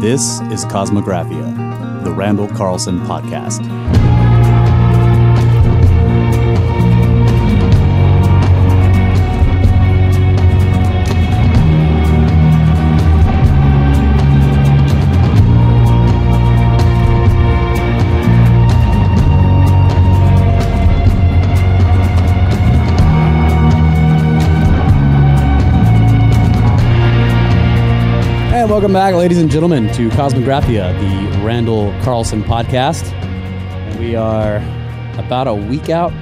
This is Cosmographia, the Randall Carlson podcast. Welcome back, ladies and gentlemen, to Cosmographia, the Randall Carlson podcast. And we are about a week out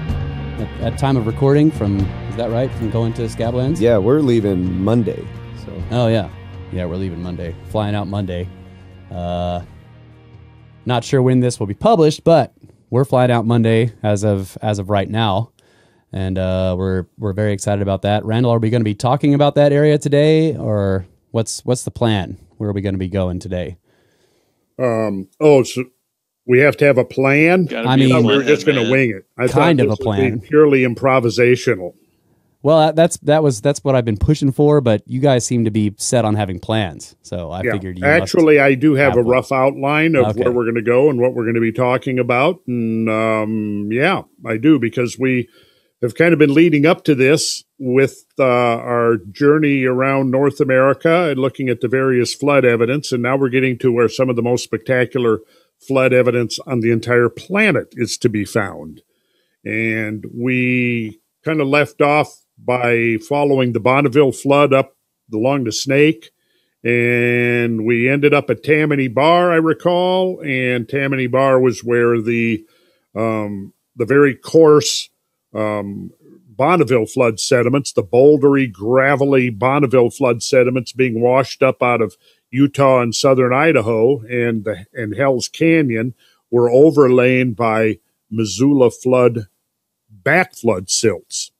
at time of recording from, is that right, from going to Scablands? Yeah, we're leaving Monday. So. Oh, yeah. Yeah, we're leaving Monday. Flying out Monday. Not sure when this will be published, but we're flying out Monday as of right now. And we're very excited about that. Randall, are we going to be talking about that area today, or what's the plan? Where are we going to be going today? So we have to have a plan. I mean, we're just going to wing it. I kind of a plan, purely improvisational. Well, that's what I've been pushing for, but you guys seem to be set on having plans. So I figured you actually, I do have a rough outline of where we're going to go and what we're going to be talking about. And yeah, I do, because we have kind of been leading up to this with our journey around North America and looking at the various flood evidence. And now we're getting to where some of the most spectacular flood evidence on the entire planet is to be found. And we kind of left off by following the Bonneville flood up along the Snake. And we ended up at Tammany Bar, I recall. And Tammany Bar was where the very coarse Bonneville flood sediments, the bouldery, gravelly Bonneville flood sediments being washed up out of Utah and southern Idaho and Hell's Canyon, were overlain by Missoula flood backflood silts.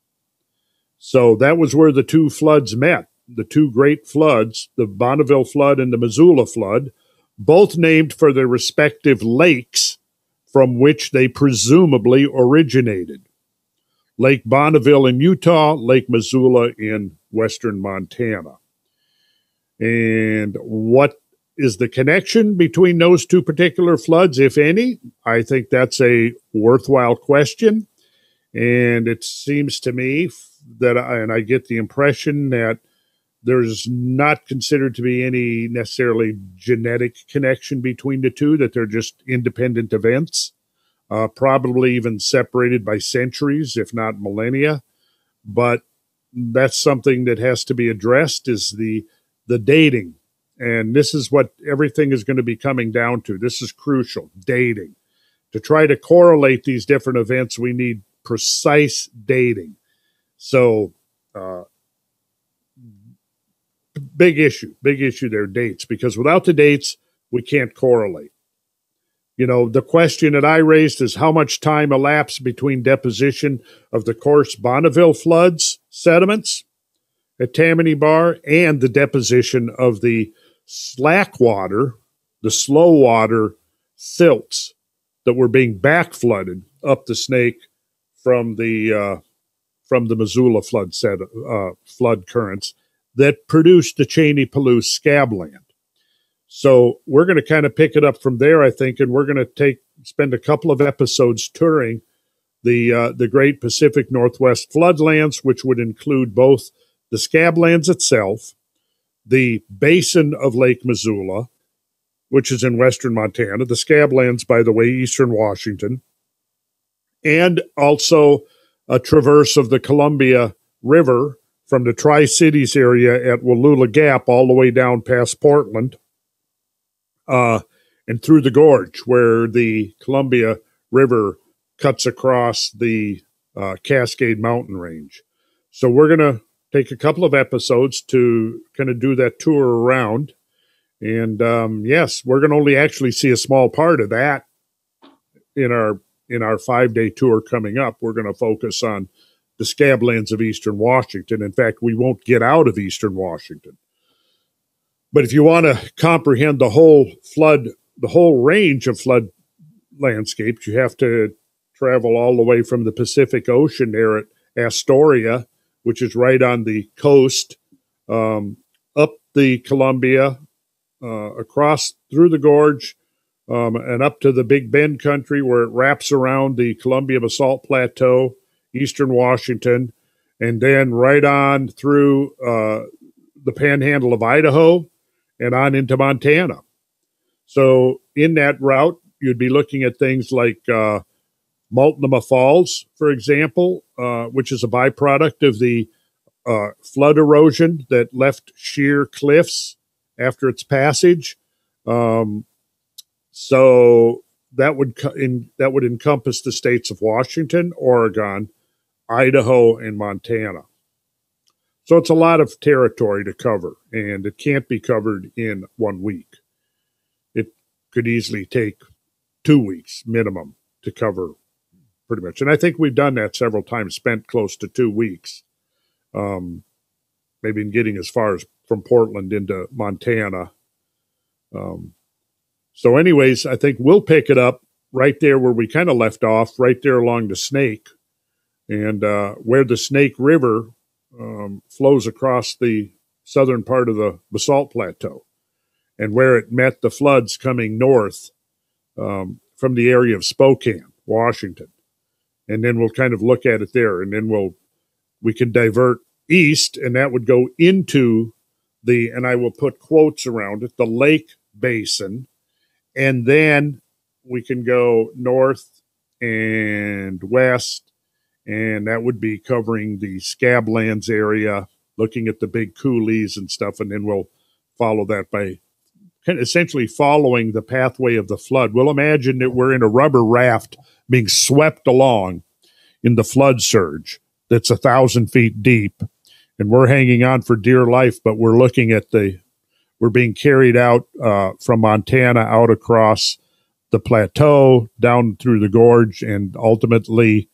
So that was where the two floods met, the two great floods, the Bonneville flood and the Missoula flood, both named for their respective lakes from which they presumably originated. Lake Bonneville in Utah, Lake Missoula in western Montana. And what is the connection between those two particular floods, if any? I think that's a worthwhile question. And it seems to me that, I get the impression that there's not considered to be any necessarily genetic connection between the two, that they're just independent events. Probably even separated by centuries, if not millennia. But that's something that has to be addressed, is the dating. And this is what everything is going to be coming down to. This is crucial, dating. To try to correlate these different events, we need precise dating. So big issue there, dates, because without the dates, we can't correlate. You know, the question that I raised is how much time elapsed between deposition of the coarse Bonneville floods sediments at Tammany Bar and the deposition of the slack water, the slow water silts that were being backflooded up the Snake from the Missoula flood currents that produced the Cheney Palouse scabland. So we're going to kind of pick it up from there, I think, and we're going to spend a couple of episodes touring the Great Pacific Northwest floodlands, which would include both the Scablands itself, the basin of Lake Missoula, which is in western Montana, the Scablands, by the way, eastern Washington, and also a traverse of the Columbia River from the Tri-Cities area at Wallula Gap all the way down past Portland. And through the gorge where the Columbia River cuts across the Cascade Mountain Range. So we're going to take a couple of episodes to kind of do that tour around. And yes, we're going to only actually see a small part of that in our 5-day tour coming up. We're going to focus on the Scablands of eastern Washington. In fact, we won't get out of eastern Washington. But if you want to comprehend the whole range of flood landscapes, you have to travel all the way from the Pacific Ocean there at Astoria, which is right on the coast, up the Columbia, across through the gorge and up to the Big Bend country, where it wraps around the Columbia Basalt Plateau, eastern Washington, and then right on through the panhandle of Idaho and on into Montana. So in that route, you'd be looking at things like Multnomah Falls, for example, which is a byproduct of the flood erosion that left sheer cliffs after its passage. So that would encompass the states of Washington, Oregon, Idaho, and Montana. So it's a lot of territory to cover, and it can't be covered in 1 week. It could easily take 2 weeks minimum to cover pretty much. And I think we've done that several times, spent close to 2 weeks, maybe in getting as far as from Portland into Montana. So anyways, I think we'll pick it up right there where we kind of left off, right there along the Snake, and where the Snake River flows across the southern part of the Basalt Plateau, and where it met the floods coming north from the area of Spokane, Washington. And then we'll kind of look at it there, and then we can divert east, and that would go into the, and I will put quotes around it, the Lake Basin, and then we can go north and west, and that would be covering the Scablands area, looking at the big coulees and stuff. And then we'll follow that by kind of essentially following the pathway of the flood. We'll imagine that we're in a rubber raft being swept along in the flood surge that's 1,000 feet deep. And we're hanging on for dear life, but we're looking at we're being carried out from Montana out across the plateau, down through the gorge, and ultimately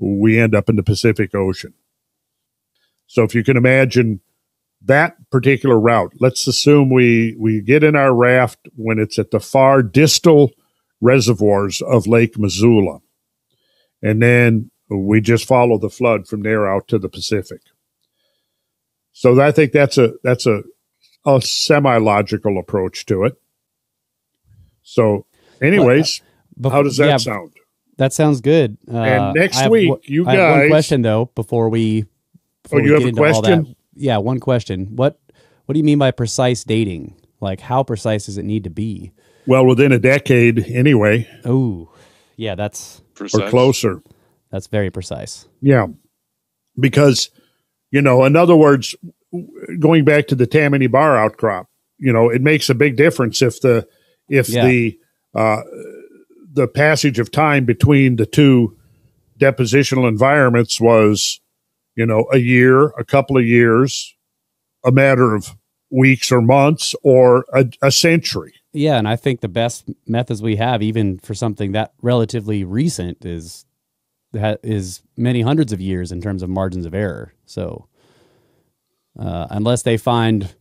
we end up in the Pacific Ocean. So if you can imagine that particular route, let's assume we get in our raft when it's at the far distal reservoirs of Lake Missoula. And then we just follow the flood from there out to the Pacific. So I think that's a semi-logical approach to it. So anyways, how does that sound? That sounds good. And next week, you guys. I have one question though before we. Before you have a question? Yeah, one question. What do you mean by precise dating? Like, how precise does it need to be? Well, within a decade, anyway. Oh, yeah, that's precise. Or closer. That's very precise. Yeah, because in other words, going back to the Tammany Bar outcrop, it makes a big difference if the passage of time between the two depositional environments was, a year, a couple of years, a matter of weeks or months, or a century. Yeah, and I think the best methods we have, even for something that relatively recent, is many hundreds of years in terms of margins of error. So unless they find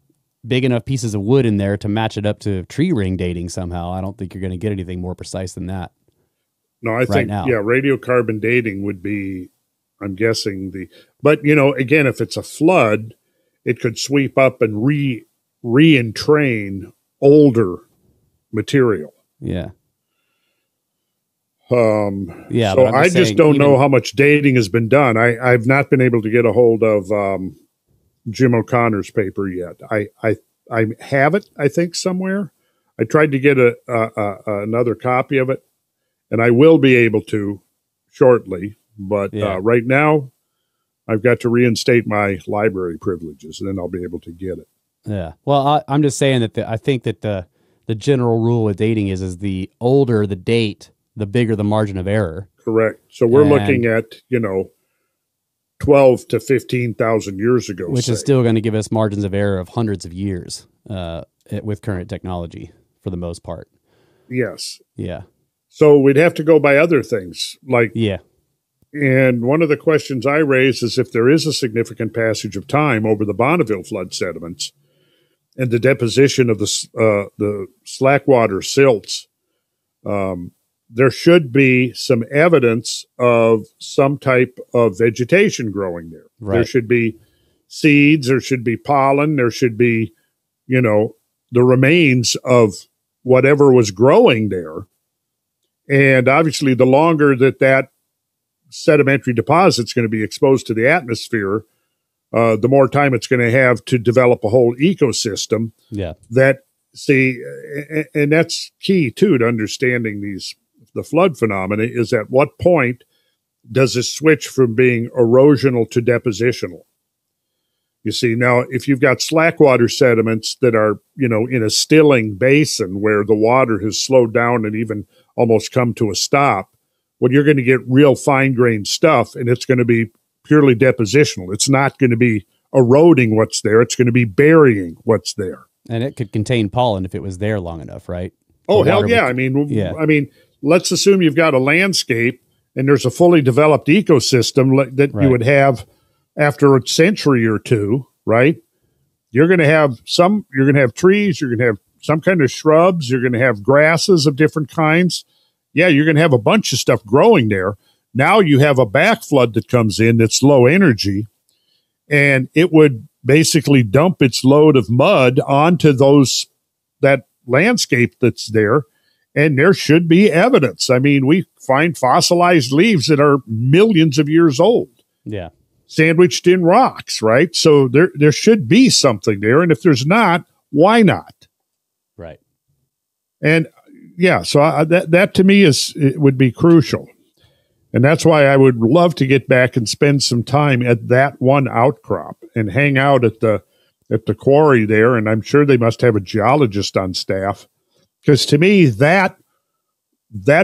big enough pieces of wood in there to match it up to tree ring dating somehow, I don't think you're going to get anything more precise than that. No, I think, yeah, radiocarbon dating would be, I'm guessing but again, if it's a flood, it could sweep up and re-entrain older material. Yeah. Yeah. So I just don't know how much dating has been done. I've not been able to get a hold of, Jim O'Connor's paper yet. I have it, I think, somewhere. I tried to get another copy of it, and I will be able to shortly. But right now, I've got to reinstate my library privileges, and then I'll be able to get it. Yeah. Well, I'm just saying that I think that the general rule with dating is the older the date, the bigger the margin of error. Correct. So we're looking at 12 to 15,000 years ago. Which is still going to give us margins of error of hundreds of years with current technology for the most part. Yes. Yeah. So we'd have to go by other things. And one of the questions I raise is if there is a significant passage of time over the Bonneville flood sediments and the deposition of the slackwater silts, there should be some evidence of some type of vegetation growing there. Right. There should be seeds, there should be pollen, there should be, the remains of whatever was growing there. And obviously, the longer that that sedimentary deposit's going to be exposed to the atmosphere, the more time it's going to have to develop a whole ecosystem. Yeah. That, see, and that's key, too, to understanding the flood phenomena, is at what point does it switch from being erosional to depositional? You see, now, if you've got slackwater sediments that are, you know, in a stilling basin where the water has slowed down and even almost come to a stop, well, you're going to get real fine-grained stuff, and it's going to be purely depositional. It's not going to be eroding what's there. It's going to be burying what's there. And it could contain pollen if it was there long enough, right? Oh, hell yeah. I mean, let's assume you've got a landscape and there's a fully developed ecosystem that you would have after a century or two, right? You're going to have trees, you're going to have some kind of shrubs, you're going to have grasses of different kinds. Yeah, you're going to have a bunch of stuff growing there. Now you have a back flood that comes in that's low energy, and it would basically dump its load of mud onto that landscape that's there, and there should be evidence. I mean, we find fossilized leaves that are millions of years old. Yeah. Sandwiched in rocks, right? So there should be something there, and if there's not, why not? Right. And yeah, so that to me would be crucial. And that's why I would love to get back and spend some time at that one outcrop and hang out at the quarry there. And I'm sure they must have a geologist on staff, because to me that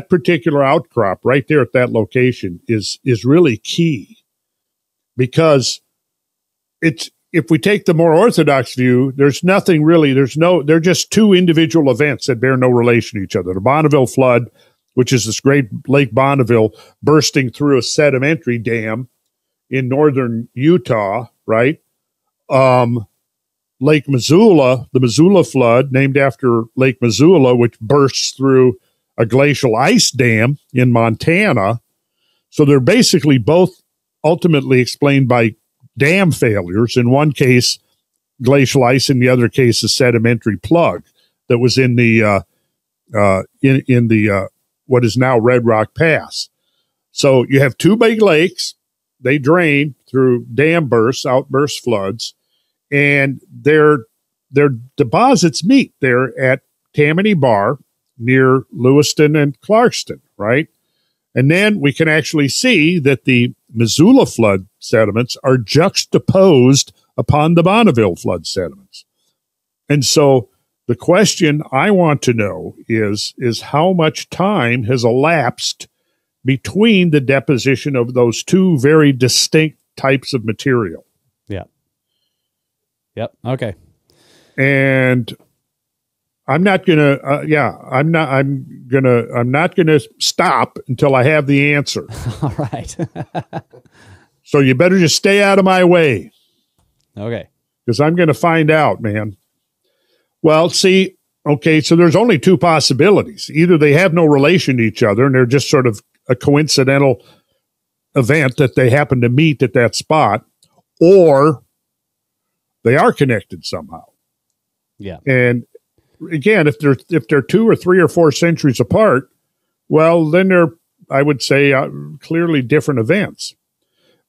particular outcrop right there at that location is really key, because it's, if we take the more orthodox view, there's nothing really. They're just two individual events that bear no relation to each other. The Bonneville flood, which is this great Lake Bonneville bursting through a sedimentary dam in northern Utah, right? Lake Missoula, the Missoula flood, named after Lake Missoula, which bursts through a glacial ice dam in Montana. So they're basically both ultimately explained by dam failures. In one case, glacial ice, in the other case, a sedimentary plug that was in the what is now Red Rock Pass. So you have two big lakes. They drain through dam bursts, outburst floods, and their deposits meet there at Tammany Bar near Lewiston and Clarkston, right? And then we can actually see that the Missoula flood sediments are juxtaposed upon the Bonneville flood sediments. And so the question I want to know is how much time has elapsed between the deposition of those two very distinct types of material? Yeah. Yep. Okay. And I'm not going to stop until I have the answer. All right. So you better just stay out of my way. Okay. Because I'm going to find out, man. Well, see, okay, so there's only two possibilities. Either they have no relation to each other and they're just sort of a coincidental event that they happen to meet at that spot, or they are connected somehow. Yeah. And again, if they're 2 or 3 or 4 centuries apart, well, then they're, I would say, clearly different events.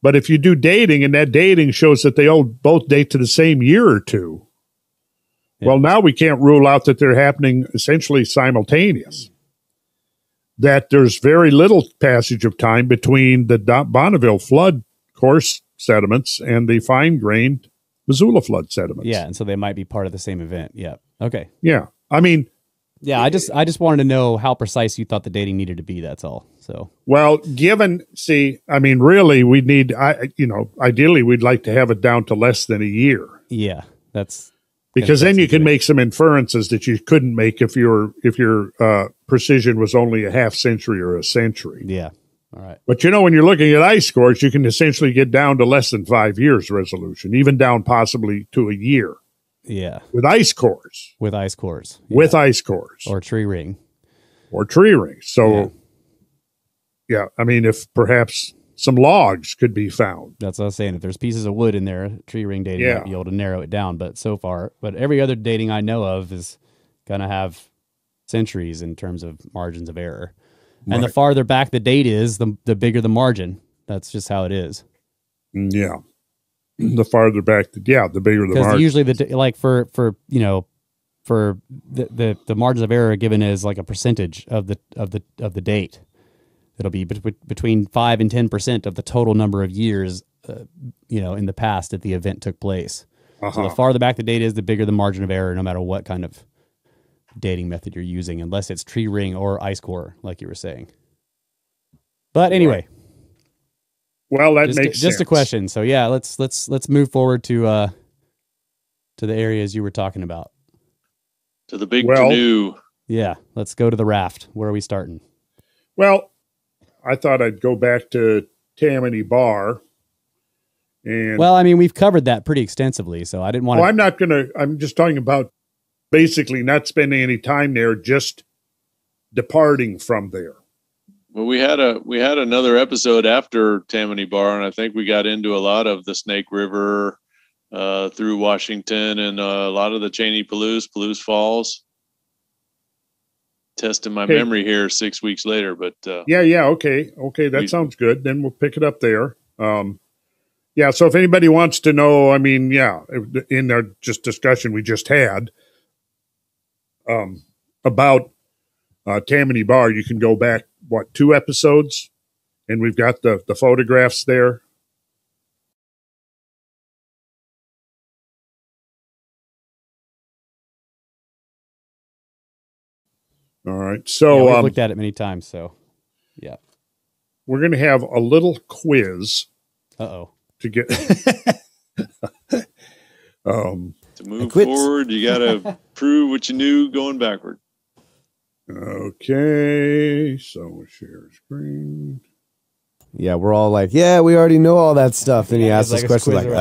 But if you do dating and that dating shows that they all both date to the same year or two, well, now we can't rule out that they're happening essentially simultaneous, that there's very little passage of time between the Bonneville flood coarse sediments and the fine-grained Missoula flood sediments. Yeah, and so they might be part of the same event. Yeah. Okay. Yeah. I mean... yeah, I just wanted to know how precise you thought the dating needed to be, that's all. So, well, really, we need... ideally, we'd like to have it down to less than a year. Yeah, that's... because then you can make some inferences that you couldn't make if your precision was only a half century or a century. Yeah. All right. But when you're looking at ice cores, you can essentially get down to less than 5 years resolution, even down possibly to a year. Yeah. With ice cores. Yeah. With ice cores. Or tree ring. So, yeah, I mean, if perhaps some logs could be found. That's what I was saying. If there's pieces of wood in there, tree ring dating might be able to narrow it down. But so far, but every other dating I know of is going to have centuries in terms of margins of error. Right. And the farther back the date is, the bigger the margin. That's just how it is. Yeah. The farther back, the bigger the margin. Usually, the margins of error given is like a percentage of the date. It'll be between 5% and 10% of the total number of years, in the past that the event took place. So the farther back the date is, the bigger the margin of error, no matter what kind of dating method you're using, unless it's tree ring or ice core, like you were saying. But anyway, well, that makes sense. Just a question. So yeah, let's move forward to the areas you were talking about. To the big to-do. Yeah, let's go to the raft. Where are we starting? Well, I thought I'd go back to Tammany Bar. And well, I mean, we've covered that pretty extensively, so I didn't want to... Well, I'm just talking about basically not spending any time there, just departing from there. Well, we had another episode after Tammany Bar, and I think we got into a lot of the Snake River through Washington and a lot of the Cheney Palouse Falls. Testing my memory here 6 weeks later, but okay, that sounds good. Then we'll pick it up there. So if anybody wants to know, I mean, in our discussion we just had about Tammany Bar, you can go back 2 episodes, and we've got the photographs there. All right. So I've looked at it many times. So yeah, we're going to have a little quiz. To get, to move forward, you got to prove what you knew going backward. Okay. So share screen. Yeah. We're all like, yeah, we already know all that stuff. Then he asks us questions like, okay.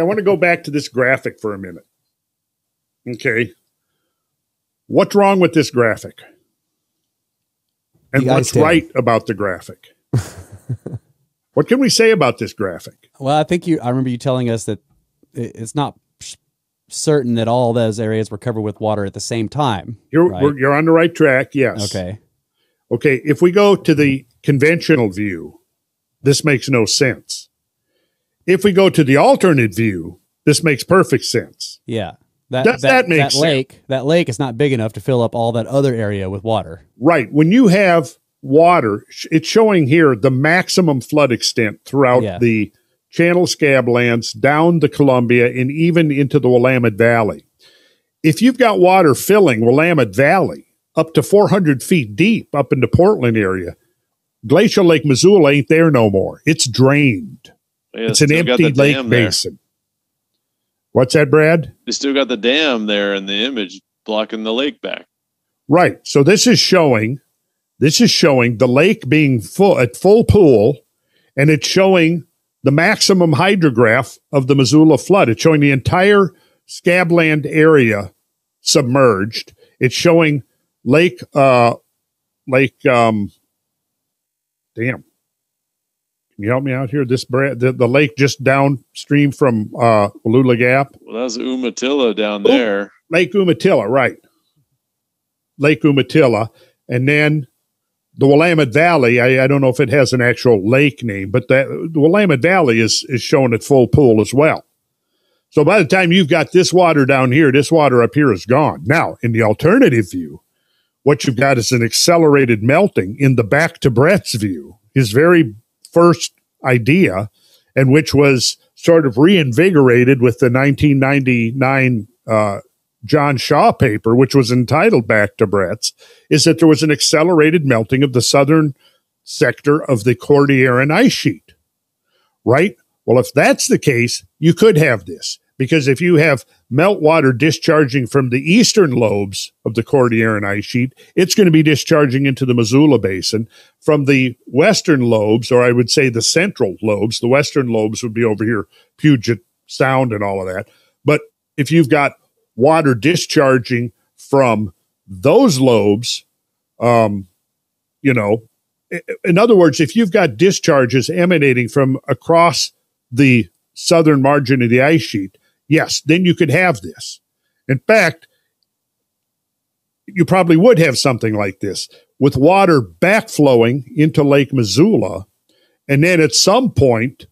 I want to go back to this graphic for a minute. Okay. What's wrong with this graphic? And what's right about the graphic? What can we say about this graphic? Well, I think I remember you telling us that it's not certain that all those areas were covered with water at the same time. You're on the right track, yes. Okay, if we go to the conventional view, this makes no sense. If we go to the alternate view, this makes perfect sense. Yeah. That lake is not big enough to fill up all that other area with water. Right. When you have water, it's showing here the maximum flood extent throughout the Channel Scablands, down the Columbia, and even into the Willamette Valley. If you've got water filling Willamette Valley up to 400 feet deep up into Portland area, Glacial Lake Missoula ain't there no more. It's drained. Yeah, it's an empty lake basin. What's that, Brad? They still got the dam there in the image blocking the lake back. Right. So this is showing the lake being full at full pool, and it's showing the maximum hydrograph of the Missoula flood. It's showing the entire Scabland area submerged. It's showing damn. Can you help me out here? The lake just downstream from Wallula Gap. Well, that's Umatilla down there. Lake Umatilla, right. Lake Umatilla. And then the Willamette Valley, I don't know if it has an actual lake name, but the Willamette Valley is shown at full pool as well. So by the time you've got this water down here, this water up here is gone. Now, in the alternative view, what you've got is an accelerated melting in the back to Brett's view. His very first idea, and which was sort of reinvigorated with the 1999 John Shaw paper, which was entitled Back to Brett's, is that there was an accelerated melting of the southern sector of the Cordilleran ice sheet, right? Well, if that's the case, you could have this, because if you have meltwater discharging from the eastern lobes of the Cordilleran ice sheet, it's going to be discharging into the Missoula Basin from the western lobes, or I would say the central lobes. The western lobes would be over here, Puget Sound and all of that. But if you've got water discharging from those lobes, in other words, if you've got discharges emanating from across the southern margin of the ice sheet, yes, then you could have this. In fact, you probably would have something like this with water backflowing into Lake Missoula. And then at some point,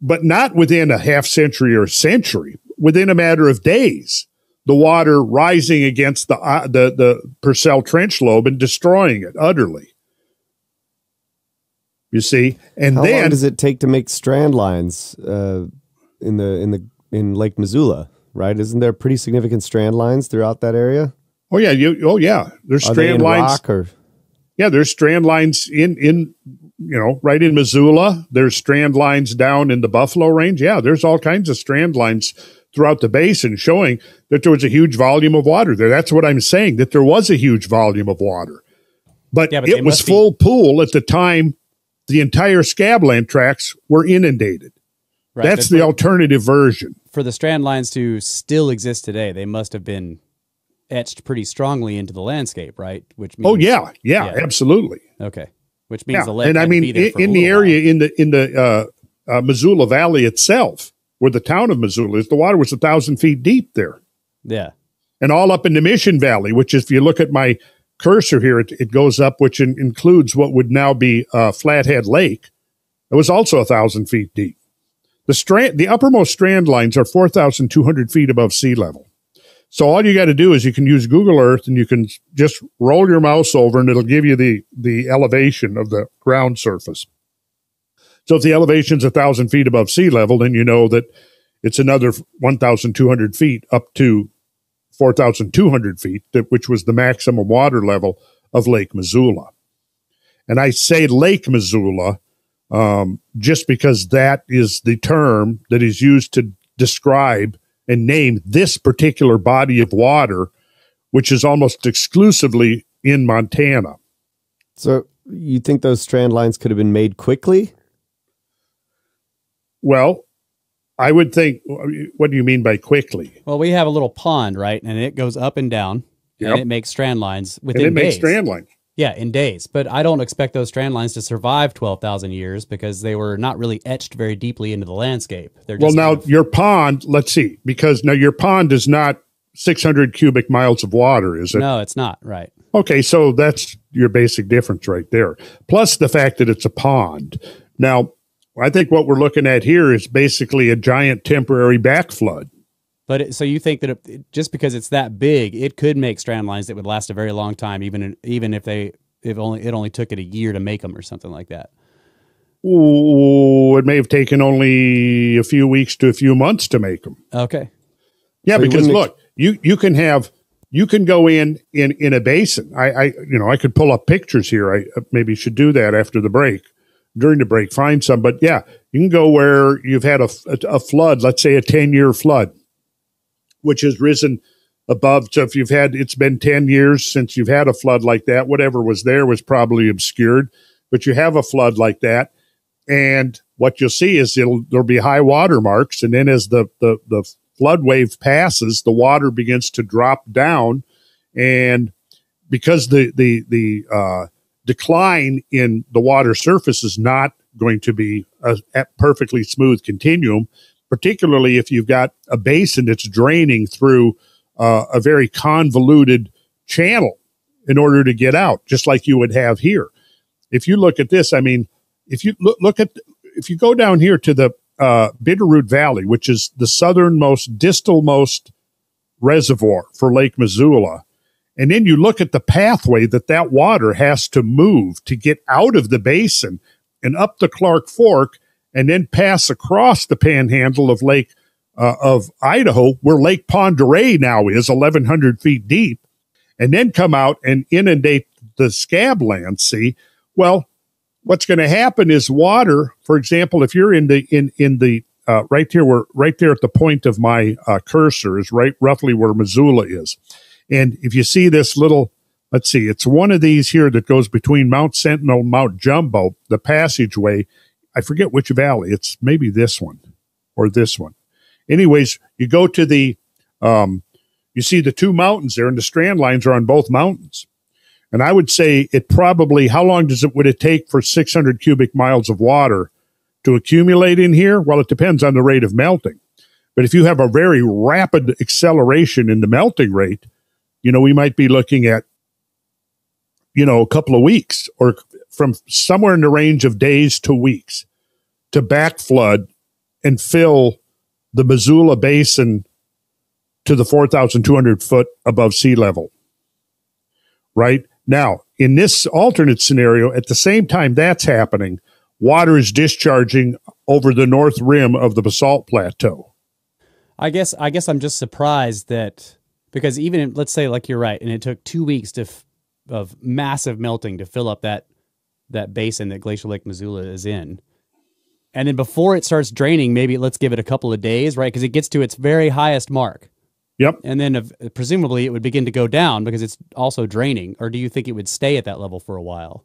but not within a half century or century, within a matter of days, the water rising against the Purcell Trench lobe and destroying it utterly. You see, and how long does it take to make strand lines in Lake Missoula? Right? Isn't there pretty significant strand lines throughout that area? Oh yeah, there's strand lines. Yeah, there's strand lines in right in Missoula. There's strand lines down in the Buffalo Range. Yeah, there's all kinds of strand lines throughout the basin showing that there was a huge volume of water there. That's what I'm saying, that there was a huge volume of water. But it was full pool at the time the entire Scabland tracts were inundated. Right. That's the alternative version. For the strand lines to still exist today, they must have been etched pretty strongly into the landscape, right? Which means, yeah, absolutely. Okay. Which means the lake and I mean, in the area while. in the Missoula Valley itself, where the town of Missoula is, the water was 1,000 feet deep there. Yeah. And all up in the Mission Valley, which is, if you look at my cursor here, it goes up, which includes what would now be Flathead Lake. It was also 1,000 feet deep. The uppermost strand lines are 4,200 feet above sea level. So all you got to do is you can use Google Earth and you can just roll your mouse over and it'll give you the elevation of the ground surface. So if the elevation's 1,000 feet above sea level, then you know that it's another 1,200 feet up to 4,200 feet, which was the maximum water level of Lake Missoula. And I say Lake Missoula just because that is the term that is used to describe and name this particular body of water, which is almost exclusively in Montana. So you think those strand lines could have been made quickly? Well, I would think, what do you mean by quickly? Well, we have a little pond, right? And it goes up and down, and it makes strand lines within days. Yeah, in days. But I don't expect those strand lines to survive 12,000 years because they were not really etched very deeply into the landscape. They're just your pond, let's see, because now your pond is not 600 cubic miles of water, is it? No, it's not, right. Okay, so that's your basic difference right there. Plus the fact that it's a pond. Now, I think what we're looking at here is basically a giant temporary back flood. But so you think that just because it's that big, it could make strand lines that would last a very long time, even if it only took it a year to make them or something like that. Ooh, it may have taken only a few weeks to a few months to make them. Okay. Yeah, so because look, you can go in a basin. I could pull up pictures here. I maybe should do that after the break. During the break, find some. But yeah, you can go where you've had a flood, let's say a 10-year flood, which has risen above. So if it's been 10 years since you've had a flood like that, whatever was there was probably obscured, but you have a flood like that. And what you'll see is there'll be high water marks. And then as the flood wave passes, the water begins to drop down. And because the decline in the water surface is not going to be a perfectly smooth continuum, particularly if you've got a basin that's draining through a very convoluted channel in order to get out, just like you would have here. If you look at this, I mean, if you if you go down here to the Bitterroot Valley, which is the southernmost, distalmost reservoir for Lake Missoula, and then you look at the pathway that water has to move to get out of the basin and up the Clark Fork and then pass across the panhandle of Idaho, where Lake Pend Oreille now is 1,100 feet deep, and then come out and inundate the Scablands. See, well, what's going to happen is water, for example, if you're in the right there at the point of my cursor is right roughly where Missoula is. And if you see this little, let's see, it's one of these here that goes between Mount Sentinel and Mount Jumbo, the passageway. I forget which valley. It's maybe this one or this one. Anyways, you go to you see the two mountains there, and the strand lines are on both mountains. And I would say it probably, how long does it, would it take for 600 cubic miles of water to accumulate in here? Well, it depends on the rate of melting. But if you have a very rapid acceleration in the melting rate, you know, we might be looking at, you know, a couple of weeks or from somewhere in the range of days to weeks to back flood and fill the Missoula Basin to the 4,200 foot above sea level, right? Now, in this alternate scenario, at the same time that's happening, water is discharging over the north rim of the basalt plateau. I guess I'm just surprised that, because even in, let's say, like, you're right, and it took 2 weeks of massive melting to fill up that basin that Glacial Lake Missoula is in. And then before it starts draining, maybe let's give it a couple of days, right? Because it gets to its very highest mark. Yep. And then presumably it would begin to go down because it's also draining. Or do you think it would stay at that level for a while?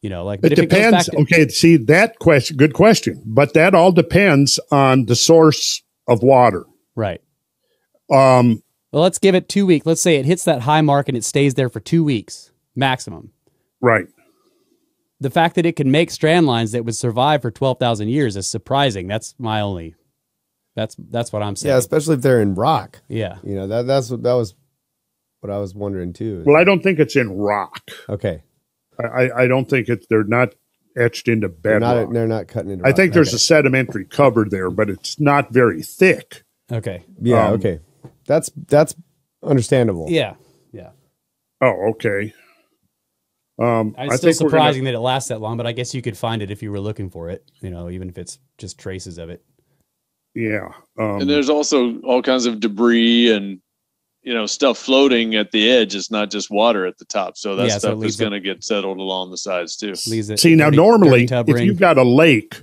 You know, like, but it depends. Okay. See, that question, good question. But that all depends on the source of water. Right. Well, let's give it 2 weeks. Let's say it hits that high mark and it stays there for 2 weeks maximum. Right. The fact that it can make strand lines that would survive for 12,000 years is surprising. That's my only, that's what I'm saying. Yeah, especially if they're in rock. Yeah. You know, that was what I was wondering too. Well, I don't think it's in rock. Okay. I don't think it's, they're not etched into bedrock. They're not cutting into rock. I think there's a sedimentary cover there, but it's not very thick. Okay. Yeah. Okay. That's understandable. Yeah. Yeah. Oh, okay. It's still surprising that it lasts that long, but I guess you could find it if you were looking for it, you know, even if it's just traces of it. Yeah. And there's also all kinds of debris and, you know, stuff floating at the edge. It's not just water at the top. So that stuff is going to get settled along the sides too. See, now normally if you've got a lake,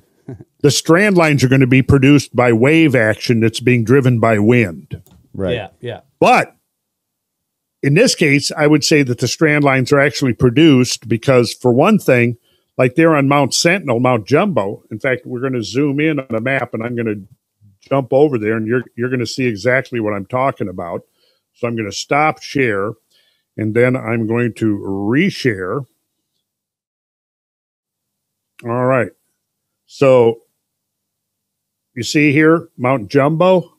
the strand lines are going to be produced by wave action that's being driven by wind. Right. Yeah. Yeah. But in this case, I would say that the strand lines are actually produced because, for one thing, like they're on Mount Sentinel, Mount Jumbo. In fact, we're going to zoom in on a map, and I'm going to jump over there, and you're going to see exactly what I'm talking about. So I'm going to stop share, and then I'm going to reshare. All right. So you see here, Mount Jumbo.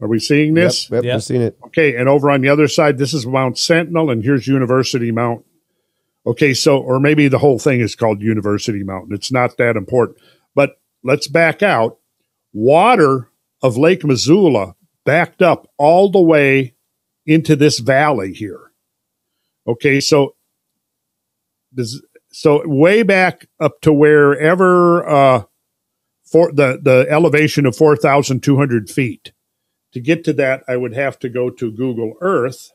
Are we seeing this? Yep, we've seen it. Okay, and over on the other side, this is Mount Sentinel, and here's University Mountain. Okay, so, or maybe the whole thing is called University Mountain. It's not that important. But let's back out. Water of Lake Missoula backed up all the way into this valley here. Okay, so way back up to wherever for the elevation of 4,200 feet. To get to that, I would have to go to Google Earth,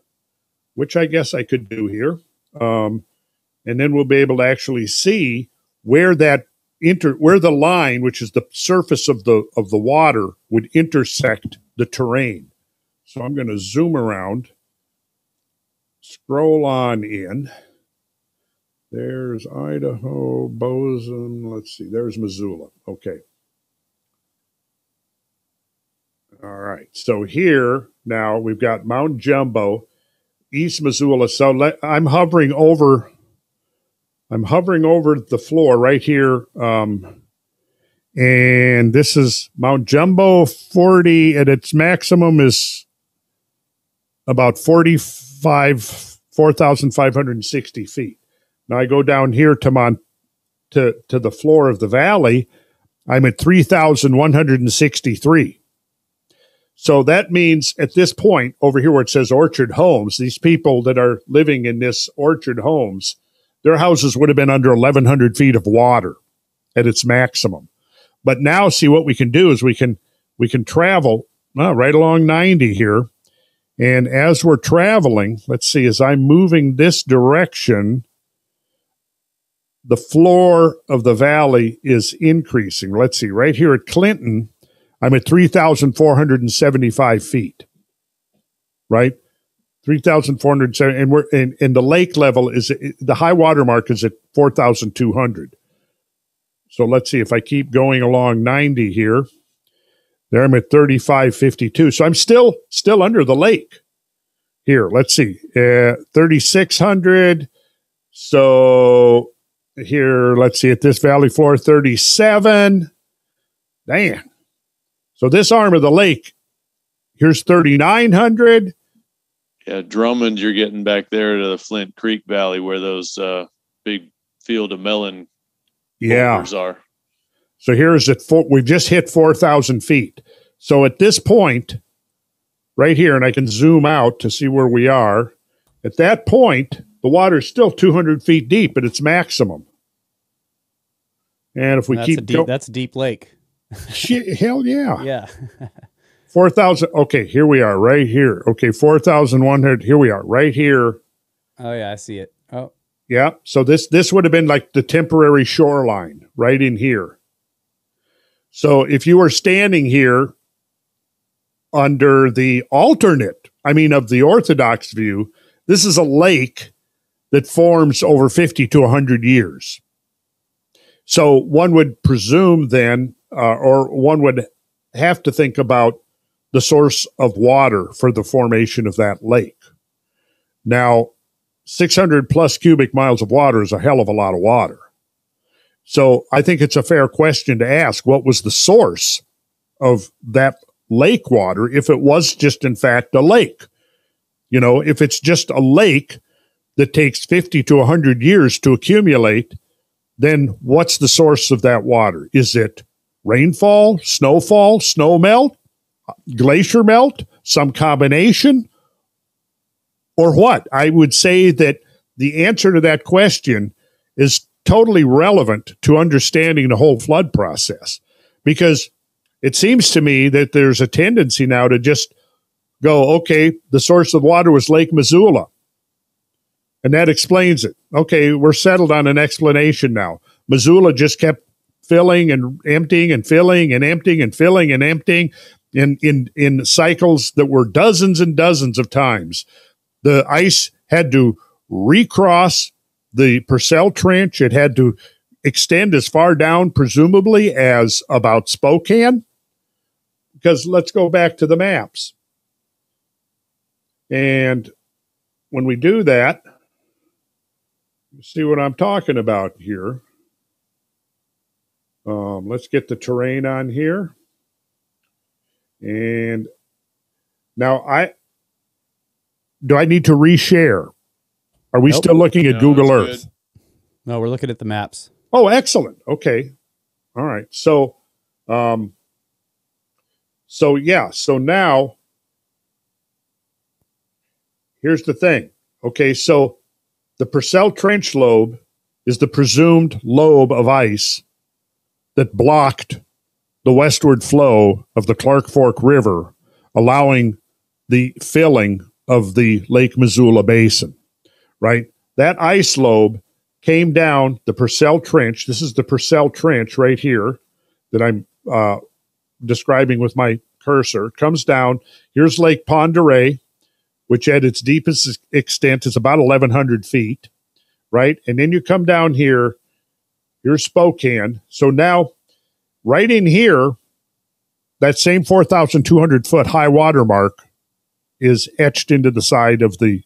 which I guess I could do here. And then we'll be able to actually see where that where the line, which is the surface of the water, would intersect the terrain. So I'm going to zoom around, scroll on in. There's Idaho, Bozeman. Let's see, there's Missoula. Okay. All right, so here now we've got Mount Jumbo, East Missoula. So I'm hovering over the floor right here, and this is Mount Jumbo 40, and its maximum is about 4,560 feet. Now I go down here to the floor of the valley. I'm at 3,163. So that means at this point over here where it says Orchard Homes, these people that are living in this Orchard Homes, their houses would have been under 1,100 feet of water at its maximum. But now see what we can do is we can travel right along 90 here. And as we're traveling, let's see, as I'm moving this direction, the floor of the valley is increasing. Let's see, right here at Clinton, I'm at 3,475 feet, right? 3,470, and we're in the lake level is the high water mark is at 4,200. So let's see if I keep going along 90 here. There I'm at 3,552. So I'm still under the lake. here. Let's see. 3,600. So here, let's see, at this valley floor, 37. Damn. So this arm of the lake, here's 3,900. Yeah, Drummond, you're getting back there to the Flint Creek Valley where those big field of melon boulders are. So here's at we've just hit 4,000 feet. So at this point, right here, and I can zoom out to see where we are. At that point, the water is still 200 feet deep at its maximum. And if we that's a deep lake. Shit, hell yeah. Yeah. 4,000. Okay, here we are right here. Okay, 4,100. Here we are right here. Oh, yeah, I see it. Oh. Yeah, so this would have been like the temporary shoreline right in here. So if you were standing here under the alternate, I mean of the orthodox view, this is a lake that forms over 50 to 100 years. So one would presume then, or one would have to think about the source of water for the formation of that lake. Now, 600 plus cubic miles of water is a hell of a lot of water. So I think it's a fair question to ask, what was the source of that lake water if it was just, in fact, a lake? You know, if it's just a lake that takes 50 to 100 years to accumulate, then what's the source of that water? Is it rainfall, snowfall, snow melt, glacier melt, some combination? Or what? I would say that the answer to that question is totally relevant to understanding the whole flood process, because it seems to me that there's a tendency now to just go, okay, the source of water was Lake Missoula, and that explains it. Okay, we're settled on an explanation now. Missoula just kept filling and emptying and filling and emptying and filling and emptying in cycles that were dozens and dozens of times. The ice had to recross the Purcell Trench. It had to extend as far down, presumably, as about Spokane. Because let's go back to the maps. And when we do that, you see what I'm talking about here. Let's get the terrain on here. And now do I need to reshare? Are we still looking at Google Earth? Good. No, we're looking at the maps. Oh, excellent. Okay. All right. So, yeah. So now here's the thing. Okay. So the Purcell Trench lobe is the presumed lobe of ice that blocked the westward flow of the Clark Fork River, allowing the filling of the Lake Missoula Basin, right? That ice lobe came down the Purcell Trench. This is the Purcell Trench right here that I'm describing with my cursor. It comes down. Here's Lake Pend Oreille, which at its deepest extent is about 1,100 feet, right? And then you come down here. Here's Spokane. So now right in here, that same 4,200-foot high water mark is etched into the side of the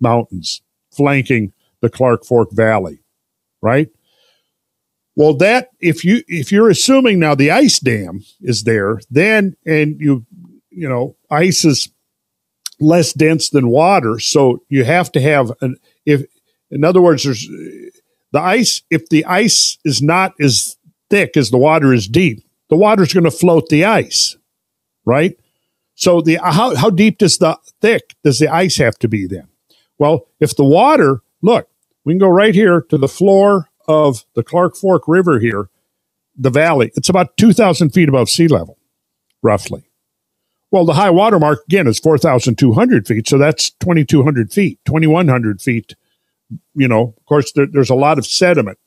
mountains, flanking the Clark Fork Valley, right? Well, that if you're assuming now the ice dam is there, then and you know, ice is less dense than water, so you have to have if the ice is not as thick as the water is deep, the water's going to float the ice, right? So how deep does the ice have to be then? Well, if the water, look, we can go right here to the floor of the Clark Fork River here, the valley. It's about 2,000 feet above sea level, roughly. Well, the high water mark, again, is 4,200 feet, so that's 2,200 feet, 2,100 feet. You know, of course, there's a lot of sediment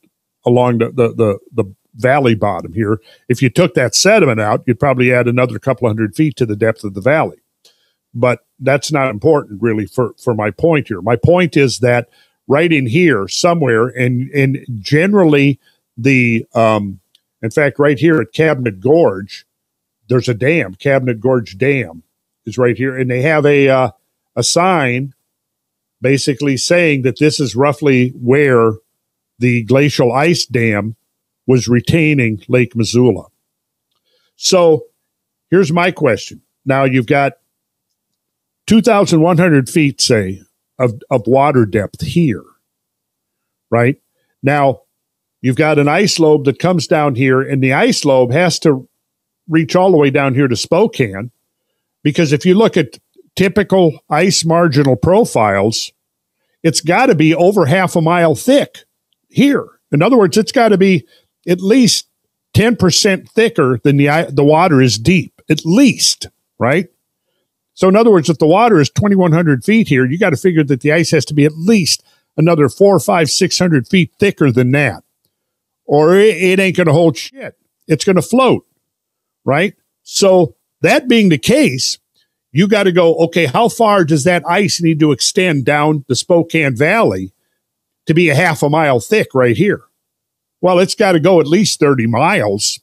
along the valley bottom here. If you took that sediment out, you'd probably add another couple hundred feet to the depth of the valley. But that's not important really for my point here. My point is that right in here somewhere, and generally in fact, right here at Cabinet Gorge, there's a dam. Cabinet Gorge Dam is right here. And they have a sign basically saying that this is roughly where the glacial ice dam was retaining Lake Missoula. So here's my question. Now you've got 2,100 feet, say, of water depth here, right? Now you've got an ice lobe that comes down here, and the ice lobe has to reach all the way down here to Spokane, because if you look at typical ice marginal profiles, it's got to be over half a mile thick here. In other words, it's got to be at least 10% thicker than the water is deep, at least, right? So in other words, if the water is 2,100 feet here, you got to figure that the ice has to be at least another 400 or 500 or 600 feet thicker than that, or it ain't going to hold shit. It's going to float, right? So that being the case, you got to go, okay, how far does that ice need to extend down the Spokane Valley to be a half a mile thick right here? Well, it's got to go at least 30 miles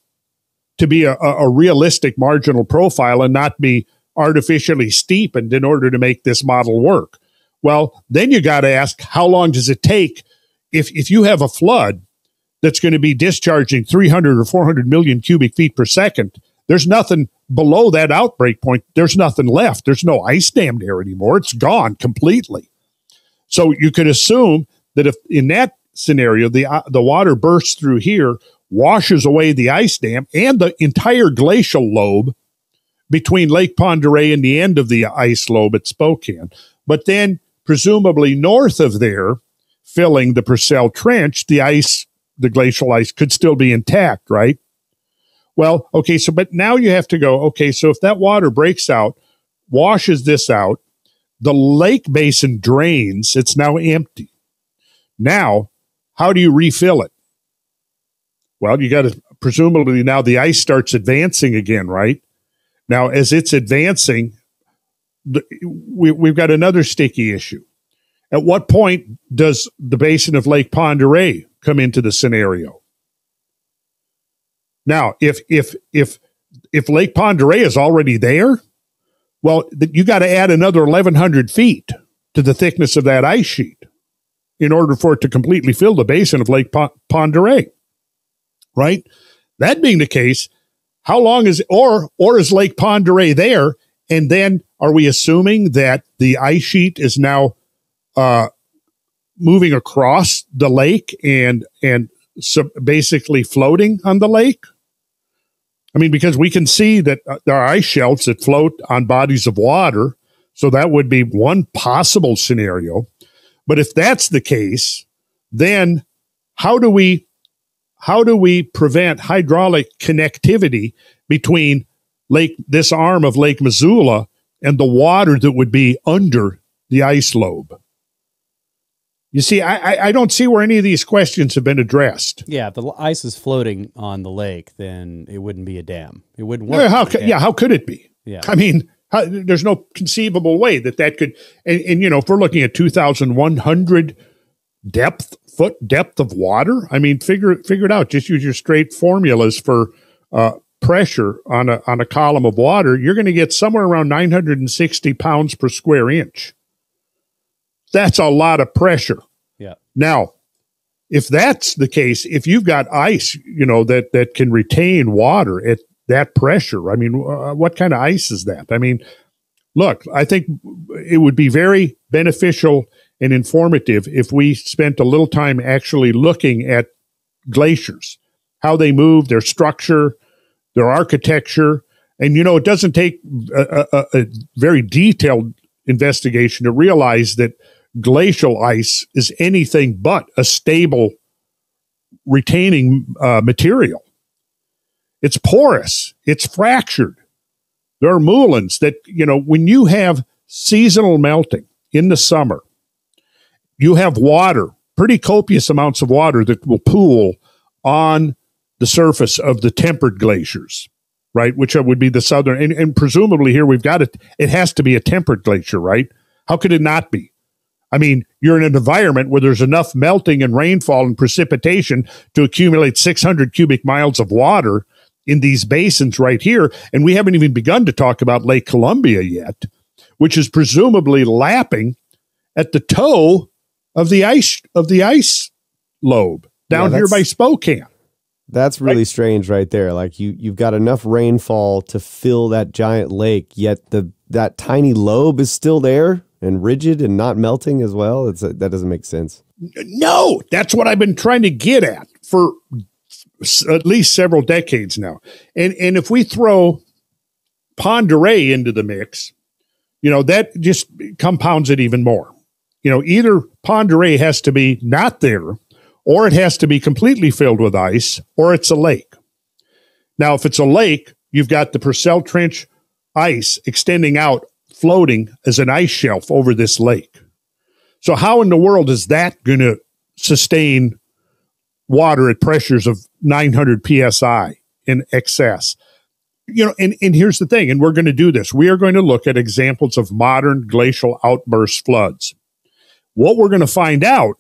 to be a realistic marginal profile and not be artificially steepened in order to make this model work. Well, then you got to ask, how long does it take if you have a flood that's going to be discharging 300 or 400 million cubic feet per second? There's nothing below that outbreak point. There's nothing left. There's no ice dam there anymore. It's gone completely. So you could assume that if in that scenario, the water bursts through here, washes away the ice dam and the entire glacial lobe between Lake Pend Oreille and the end of the ice lobe at Spokane. But then presumably north of there, filling the Purcell Trench, the glacial ice could still be intact, right? Well, okay, so but now you have to go, okay, so if that water breaks out, washes this out, the lake basin drains, it's now empty. Now, how do you refill it? Well, you got to presumably now the ice starts advancing again, right? Now, as it's advancing, we've got another sticky issue. At what point does the basin of Lake Pend Oreille come into the scenario? Now, if Lake Pend Oreille is already there, well, you got to add another 1,100 feet to the thickness of that ice sheet in order for it to completely fill the basin of Lake Pend Oreille, right? That being the case, how long is or is Lake Pend Oreille there? And then are we assuming that the ice sheet is now moving across the lake and basically floating on the lake? I mean, because we can see that there are ice shelves that float on bodies of water, so that would be one possible scenario. But if that's the case, then how do we prevent hydraulic connectivity between this arm of Lake Missoula and the water that would be under the ice lobe? You see, I don't see where any of these questions have been addressed. Yeah, if the ice is floating on the lake, then it wouldn't be a dam. It wouldn't work. How could it be? Yeah, I mean, there's no conceivable way that could. And you know, if we're looking at 2,100 foot depth of water, I mean, figure it out. Just use your straight formulas for pressure on a column of water. You're going to get somewhere around 960 pounds per square inch. That's a lot of pressure. Yeah. Now, if that's the case, if you've got ice, you know, that can retain water at that pressure, I mean, what kind of ice is that? I mean, look, I think it would be very beneficial and informative if we spent a little time actually looking at glaciers, how they move, their structure, their architecture. And, you know, it doesn't take a very detailed investigation to realize that glacial ice is anything but a stable retaining material. It's porous. It's fractured. There are moulins that, you know, when you have seasonal melting in the summer, you have water, pretty copious amounts of water that will pool on the surface of the tempered glaciers, right? Which would be the southern, and presumably here we've got it. It has to be a temperate glacier, right? How could it not be? I mean, you're in an environment where there's enough melting and rainfall and precipitation to accumulate 600 cubic miles of water in these basins right here. And we haven't even begun to talk about Lake Columbia yet, which is presumably lapping at the toe of the ice lobe down here by Spokane. That's really strange right there. Like you've got enough rainfall to fill that giant lake, yet that tiny lobe is still there and rigid and not melting as well. That doesn't make sense. No, that's what I've been trying to get at for at least several decades now. And if we throw Pend Oreille into the mix, you know, that just compounds it even more. You know, either Pend Oreille has to be not there, or it has to be completely filled with ice, or it's a lake. Now, if it's a lake, you've got the Purcell Trench ice extending out, floating as an ice shelf over this lake. So how in the world is that going to sustain water at pressures of 900 PSI in excess? You know, and here's the thing, and we're going to do this. We are going to look at examples of modern glacial outburst floods. What we're going to find out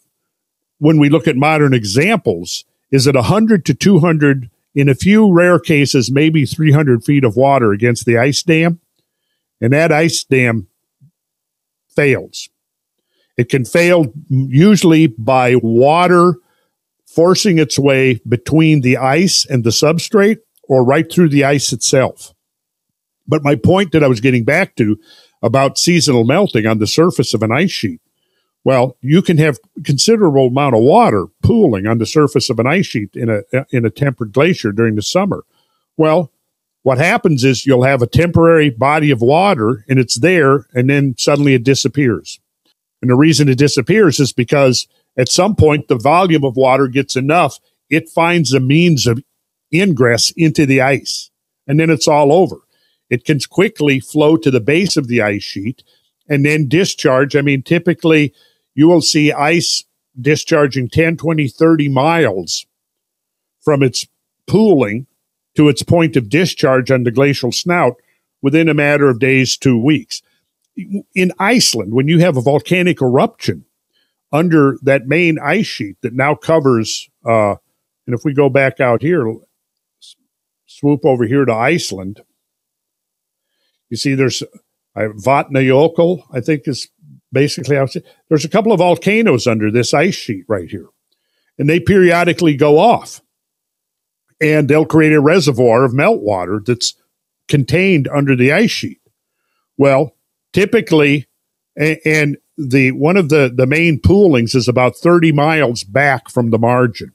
when we look at modern examples is that 100 to 200, in a few rare cases, maybe 300 feet of water against the ice dam, and that ice dam fails. It can fail usually by water forcing its way between the ice and the substrate, or right through the ice itself. But my point that I was getting back to about seasonal melting on the surface of an ice sheet, well, you can have considerable amount of water pooling on the surface of an ice sheet in a tempered glacier during the summer. Well, what happens is you'll have a temporary body of water, and it's there, and then suddenly it disappears. And the reason it disappears is because at some point the volume of water gets enough, it finds a means of ingress into the ice, and then it's all over. It can quickly flow to the base of the ice sheet and then discharge. I mean, typically you will see ice discharging 10, 20, 30 miles from its pooling to its point of discharge on the glacial snout within a matter of days to weeks. In Iceland, when you have a volcanic eruption under that main ice sheet that now covers, and if we go back out here, swoop over here to Iceland, you see there's Vatnajökull, I think is basically how it's, there's a couple of volcanoes under this ice sheet right here, and they periodically go off, and they'll create a reservoir of meltwater that's contained under the ice sheet. Well, typically, and the one of the main poolings is about 30 miles back from the margin.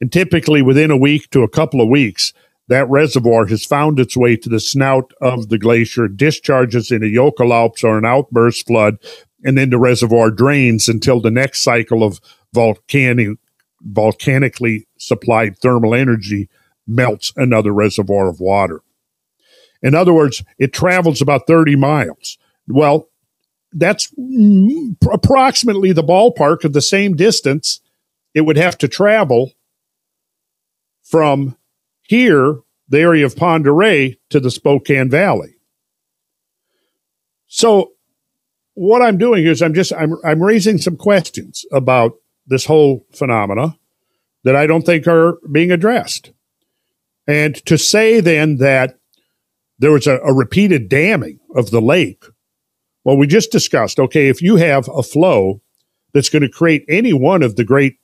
And typically within a week to a couple of weeks, that reservoir has found its way to the snout of the glacier, discharges in a Jökulhlaups or an outburst flood, and then the reservoir drains until the next cycle of volcanically supplied thermal energy melts another reservoir of water. In other words, it travels about 30 miles. Well, that's approximately the ballpark of the same distance it would have to travel from here, the area of Pend Oreille, to the Spokane Valley. So what I'm doing is I'm raising some questions about this whole phenomena that I don't think are being addressed. And to say then that there was a repeated damming of the lake, well, we just discussed, okay, if you have a flow that's going to create any one of the great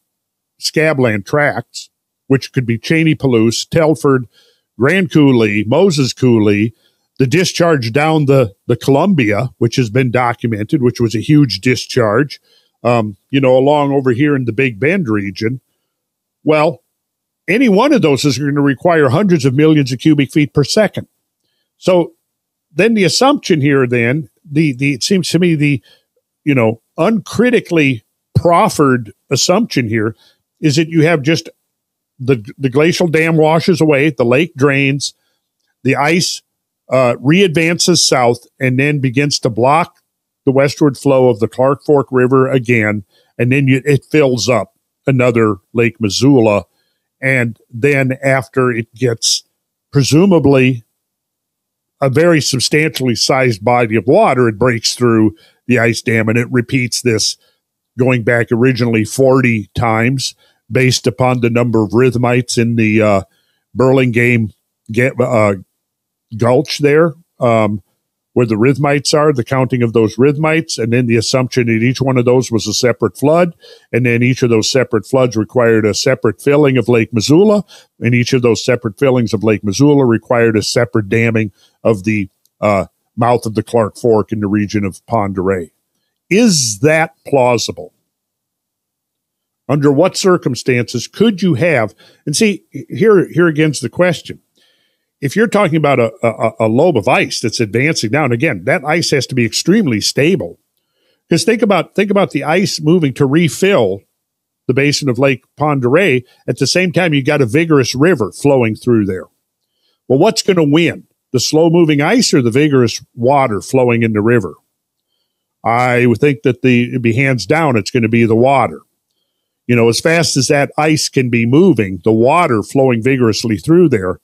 Scabland tracts, which could be Cheney Palouse, Telford, Grand Coulee, Moses Coulee, the discharge down the Columbia, which has been documented, which was a huge discharge, you know, along over here in the Big Bend region. Well, any one of those is going to require hundreds of millions of cubic feet per second. So then the assumption here then, it seems to me the, you know, uncritically proffered assumption here is that you have just the glacial dam washes away, the lake drains, the ice readvances south and then begins to block the westward flow of the Clark Fork River again, and then it fills up another Lake Missoula. And then after it gets presumably a very substantially sized body of water, it breaks through the ice dam, and it repeats this going back originally 40 times, based upon the number of rhythmites in the Burlingame Gulch there, where the rhythmites are, the counting of those rhythmites, and then the assumption that each one of those was a separate flood, and then each of those separate floods required a separate filling of Lake Missoula, and each of those separate fillings of Lake Missoula required a separate damming of the mouth of the Clark Fork in the region of Pend Oreille. Is that plausible? Under what circumstances could you have, and see, here again's the question. If you're talking about a lobe of ice that's advancing down, again, that ice has to be extremely stable. Because think about the ice moving to refill the basin of Lake Pend Oreille. At the same time, you've got a vigorous river flowing through there. Well, what's going to win? The slow-moving ice or the vigorous water flowing in the river? I would think that it'd be hands down, it's going to be the water. You know, as fast as that ice can be moving, the water flowing vigorously through there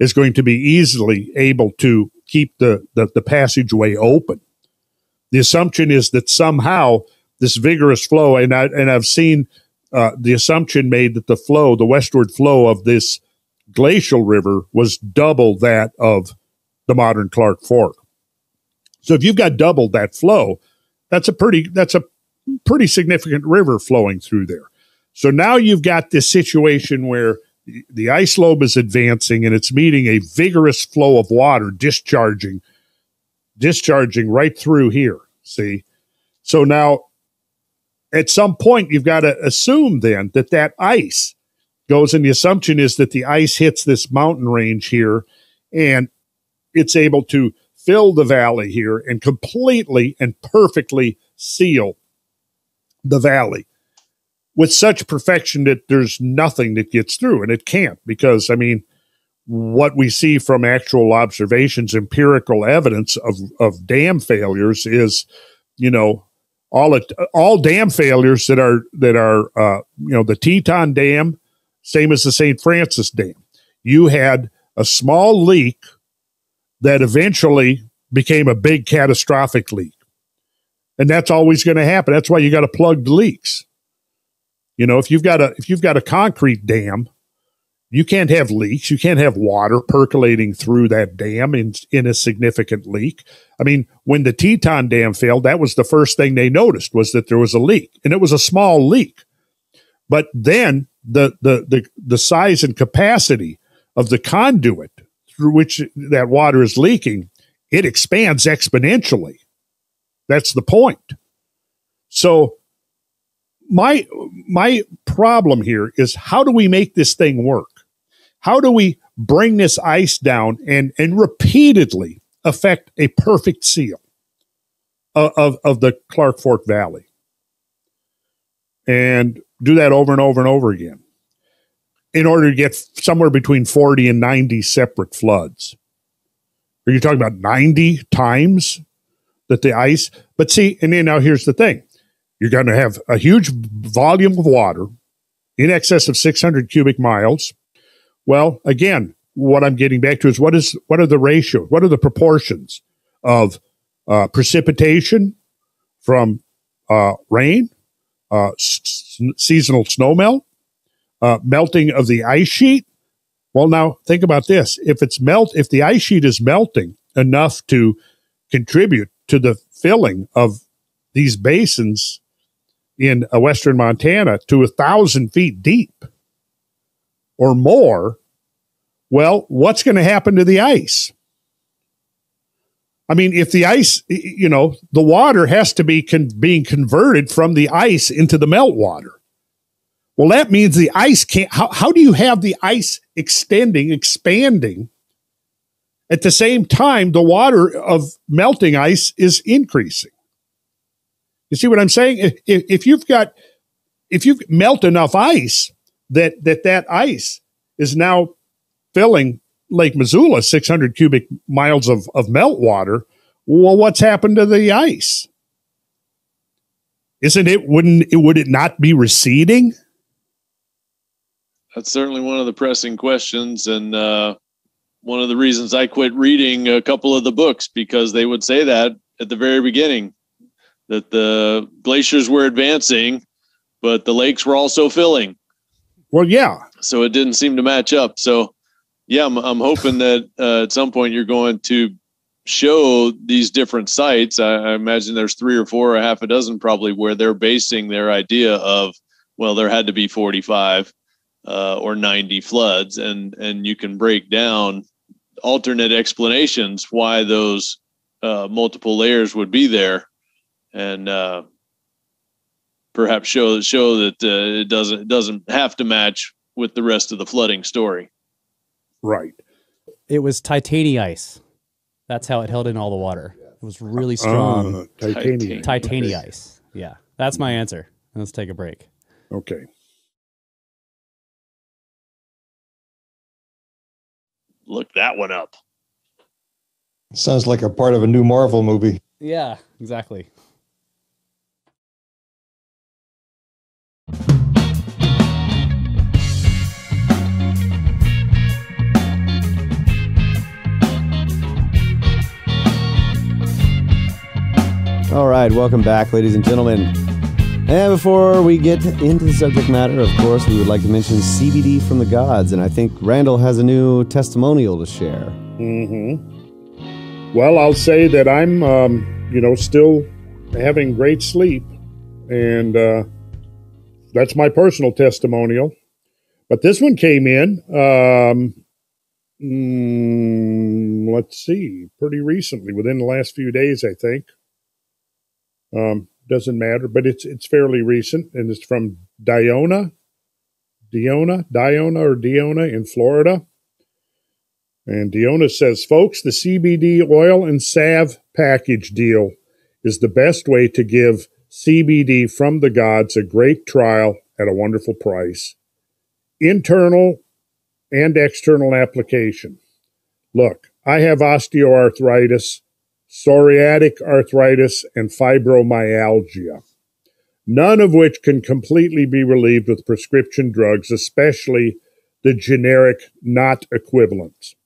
is going to be easily able to keep the passageway open. The assumption is that somehow this vigorous flow, and I've seen the assumption made that the westward flow of this glacial river was double that of the modern Clark Fork. So if you've got double that flow, that's a pretty significant river flowing through there. So now you've got this situation where the ice lobe is advancing and it's meeting a vigorous flow of water discharging right through here, see? So now at some point you've got to assume then that ice goes, and the assumption is that the ice hits this mountain range here and it's able to fill the valley here and completely and perfectly seal the valley with such perfection that there's nothing that gets through, and it can't, because, I mean, what we see from actual observations, empirical evidence of dam failures is, you know, all dam failures that are you know, the Teton Dam, same as the St. Francis Dam. You had a small leak that eventually became a big catastrophic leak. And that's always going to happen. That's why you got to plug the leaks. You know, if you've got a concrete dam, you can't have leaks. You can't have water percolating through that dam in a significant leak. I mean, when the Teton Dam failed, that was the first thing they noticed, was that there was a leak, and it was a small leak. But then the size and capacity of the conduit through which that water is leaking, it expands exponentially. That's the point. So my problem here is, how do we make this thing work? How do we bring this ice down and repeatedly affect a perfect seal of the Clark Fork Valley? And do that over and over and over again in order to get somewhere between 40 and 90 separate floods. Are you talking about 90 times that the ice? But see, and then now here's the thing. You're going to have a huge volume of water in excess of 600 cubic miles. Well, again, what I'm getting back to is what are the ratios? What are the proportions of precipitation from rain, seasonal snowmelt, melting of the ice sheet? Well, now think about this. If the ice sheet is melting enough to contribute to the filling of these basins in western Montana to 1,000 feet deep or more, well, what's going to happen to the ice? I mean, if the ice, you know, the water has to be being converted from the ice into the meltwater. Well, that means the ice can't, how do you have the ice expanding? At the same time, the water of melting ice is increasing. You see what I'm saying? If you melt enough ice that ice is now filling Lake Missoula 600 cubic miles of meltwater, well, what's happened to the ice? Would it not be receding? That's certainly one of the pressing questions, and one of the reasons I quit reading a couple of the books, because they would say that at the very beginning, that the glaciers were advancing, but the lakes were also filling. Well, yeah. So it didn't seem to match up. So yeah, I'm hoping that at some point you're going to show these different sites. I imagine there's three or four or half a dozen probably where they're basing their idea of, well, there had to be 45 or 90 floods, and you can break down alternate explanations why those multiple layers would be there, and perhaps show that it doesn't have to match with the rest of the flooding story. Right. It was titania ice. That's how it held in all the water. It was really strong. Titania ice. Yeah. That's my answer. Let's take a break. Okay. Look that one up. Sounds like a part of a new Marvel movie. Yeah, exactly. All right, welcome back, ladies and gentlemen. And before we get into the subject matter, of course, we would like to mention CBD from the Gods, and I think Randall has a new testimonial to share. Mm-hmm. Well, I'll say that I'm, still having great sleep, and that's my personal testimonial. But this one came in, pretty recently, within the last few days, I think. Doesn't matter, but it's fairly recent, and it's from Diona in Florida. And Diona says, folks, the CBD oil and salve package deal is the best way to give CBD from the Gods a great trial at a wonderful price. Internal and external application. Look, I have osteoarthritis, psoriatic arthritis, and fibromyalgia, none of which can completely be relieved with prescription drugs, especially the generic not equivalents.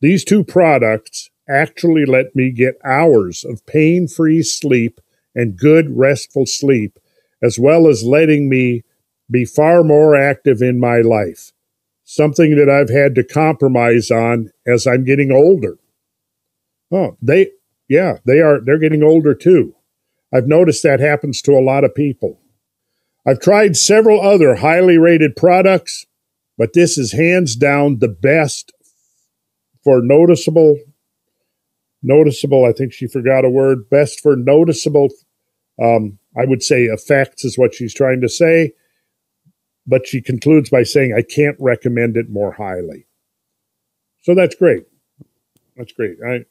These two products actually let me get hours of pain-free sleep and good restful sleep, as well as letting me be far more active in my life, something that I've had to compromise on as I'm getting older. Oh, they're getting older too. I've noticed that happens to a lot of people. I've tried several other highly rated products, but this is hands down the best for noticeable, I think she forgot a word, best for noticeable, I would say effects is what she's trying to say, but she concludes by saying, I can't recommend it more highly. So that's great. That's great. I'm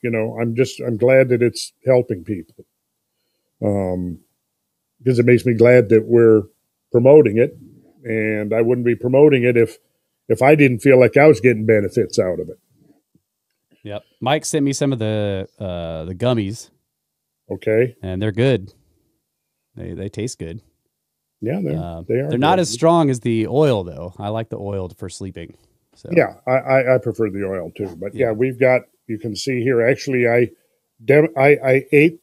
glad that it's helping people, because it makes me glad that we're promoting it, and I wouldn't be promoting it if I didn't feel like I was getting benefits out of it. Yep. Mike sent me some of the gummies. Okay. And they're good. They taste good. Yeah, they are. They're not as strong as the oil though. I like the oil for sleeping. So. Yeah, I prefer the oil too. But yeah, we've got. You can see here, actually, I ate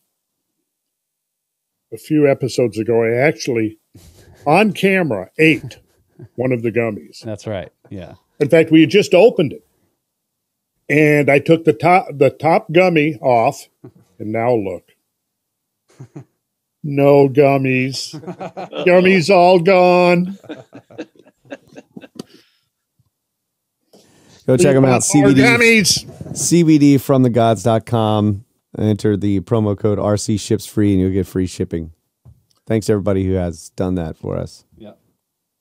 a few episodes ago. I actually, on camera, ate one of the gummies. That's right, yeah. In fact, we had just opened it. And I took the top gummy off, and now look. No gummies. Gummies all gone. Go check them out. CBDfromthegods.com. Enter the promo code RCShipsFree and you'll get free shipping. Thanks everybody who has done that for us. Yeah.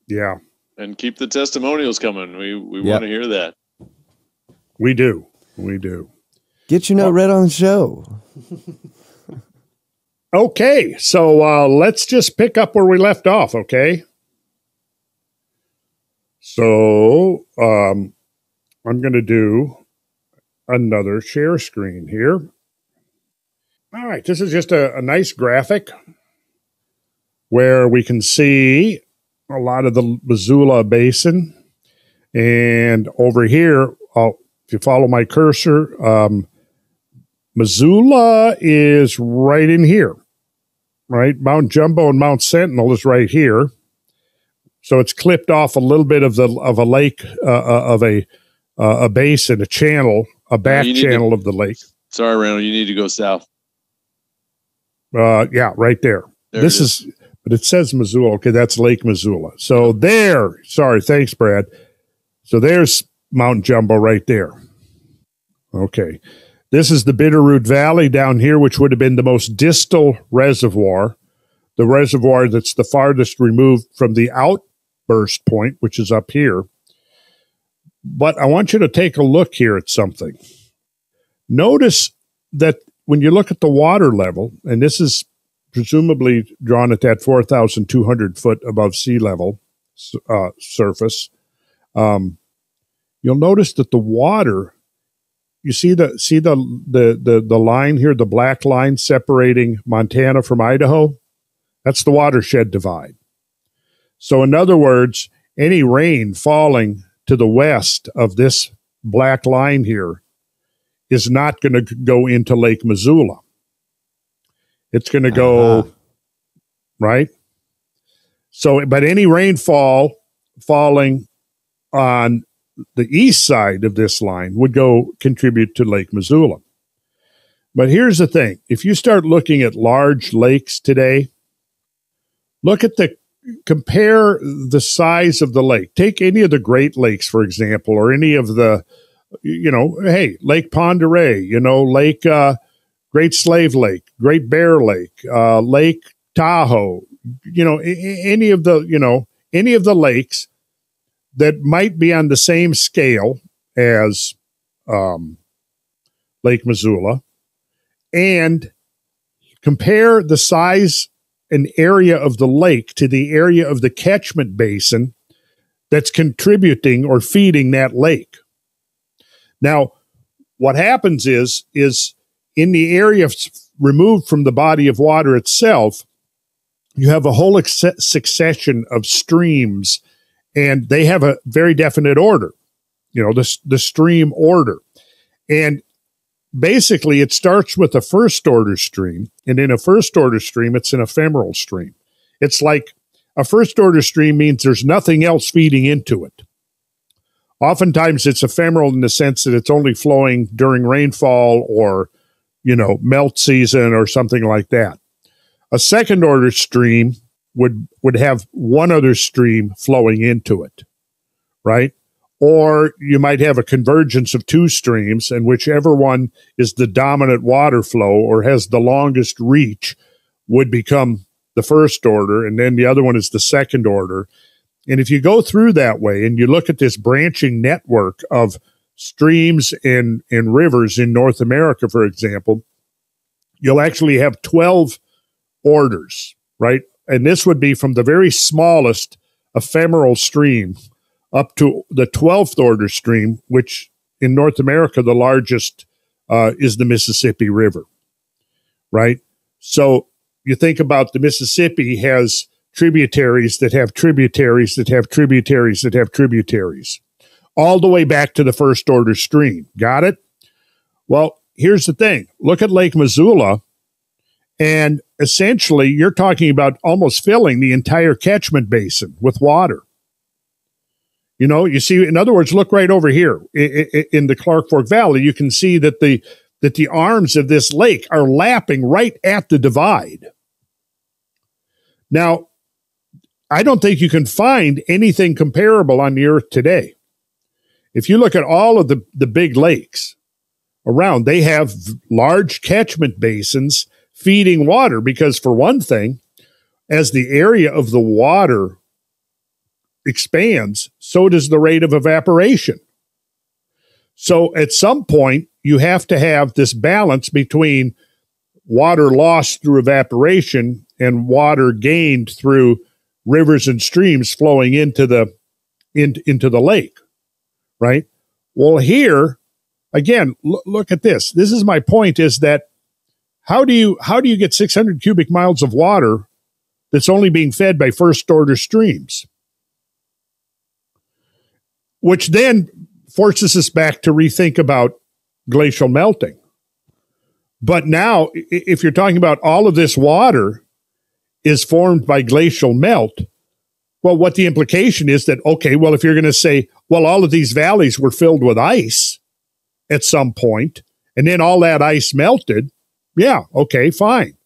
Yeah. And keep the testimonials coming. We want to hear that. We do. Get your note read on the show. Okay. So let's just pick up where we left off. Okay. So, I'm going to do another share screen here. All right, this is just a nice graphic where we can see a lot of the Missoula Basin. And over here, if you follow my cursor, Missoula is right in here, right? Mount Jumbo and Mount Sentinel is right here. So it's clipped off a little bit of a lake, of a basin, a channel, a back channel of the lake. Sorry, Randall, you need to go south. Yeah, right there. This is, but it says Missoula. Okay, that's Lake Missoula. So there, sorry, thanks, Brad. So there's Mount Jumbo right there. Okay. This is the Bitterroot Valley down here, which would have been the most distal reservoir, the reservoir that's the farthest removed from the outburst point, which is up here. But I want you to take a look here at something. Notice that when you look at the water level, and this is presumably drawn at that 4,200 foot above sea level surface, you'll notice that the water... You see the line here, the black line separating Montana from Idaho? That's the watershed divide. So in other words, any rain falling to the west of this black line here is not going to go into Lake Missoula. It's going to go, right? So, but any rainfall falling on the east side of this line would go contribute to Lake Missoula. But here's the thing. If you start looking at large lakes today, look at compare the size of the lake. Take any of the Great Lakes, for example, or any of the, you know, hey, Lake Pend Oreille, you know, Lake Great Slave Lake, Great Bear Lake, Lake Tahoe, you know, any of the, you know, any of the lakes that might be on the same scale as Lake Missoula, and compare the size and area of the lake to the area of the catchment basin that's contributing or feeding that lake. Now, what happens is in the area removed from the body of water itself, you have a whole succession of streams. And they have a very definite order, you know, the stream order. And basically, it starts with a first-order stream. And in a first-order stream, it's an ephemeral stream. It's like a first-order stream means there's nothing else feeding into it. Oftentimes, it's ephemeral in the sense that it's only flowing during rainfall or, you know, melt season or something like that. A second-order stream would have one other stream flowing into it, right? Or you might have a convergence of two streams, and whichever one is the dominant water flow or has the longest reach would become the first order, and then the other one is the second order. And if you go through that way and you look at this branching network of streams and rivers in North America, for example, you'll actually have 12 orders, right? And this would be from the very smallest ephemeral stream up to the 12th order stream, which in North America, the largest is the Mississippi River, right? So you think about the Mississippi has tributaries that have tributaries that have tributaries that have tributaries, all the way back to the first order stream. Got it? Well, here's the thing. Look at Lake Missoula. And essentially, you're talking about almost filling the entire catchment basin with water. You know, you see, in other words, look right over here in the Clark Fork Valley. You can see that the arms of this lake are lapping right at the divide. Now, I don't think you can find anything comparable on the earth today. If you look at all of the big lakes around, they have large catchment basins feeding water, because for one thing, as the area of the water expands, so does the rate of evaporation. So at some point, you have to have this balance between water lost through evaporation and water gained through rivers and streams flowing into the lake, right? Well, here, again, look at this. This is my point, is that how do you get 600 cubic miles of water that's only being fed by first-order streams? Which then forces us back to rethink about glacial melting. But now, if you're talking about all of this water is formed by glacial melt, well, what the implication is that, okay, well, if you're going to say, well, all of these valleys were filled with ice at some point, and then all that ice melted, yeah, okay, fine.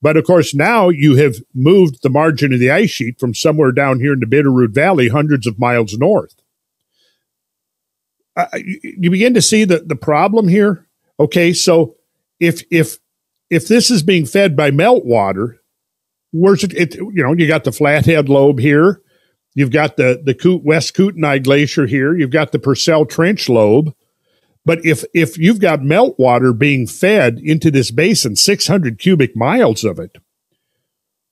But of course, now you have moved the margin of the ice sheet from somewhere down here in the Bitterroot Valley, hundreds of miles north. You begin to see the problem here. Okay, so if this is being fed by meltwater, where's it? You know, you got the Flathead Lobe here, you've got the West Kootenai Glacier here, you've got the Purcell Trench Lobe. But if you've got meltwater being fed into this basin, 600 cubic miles of it,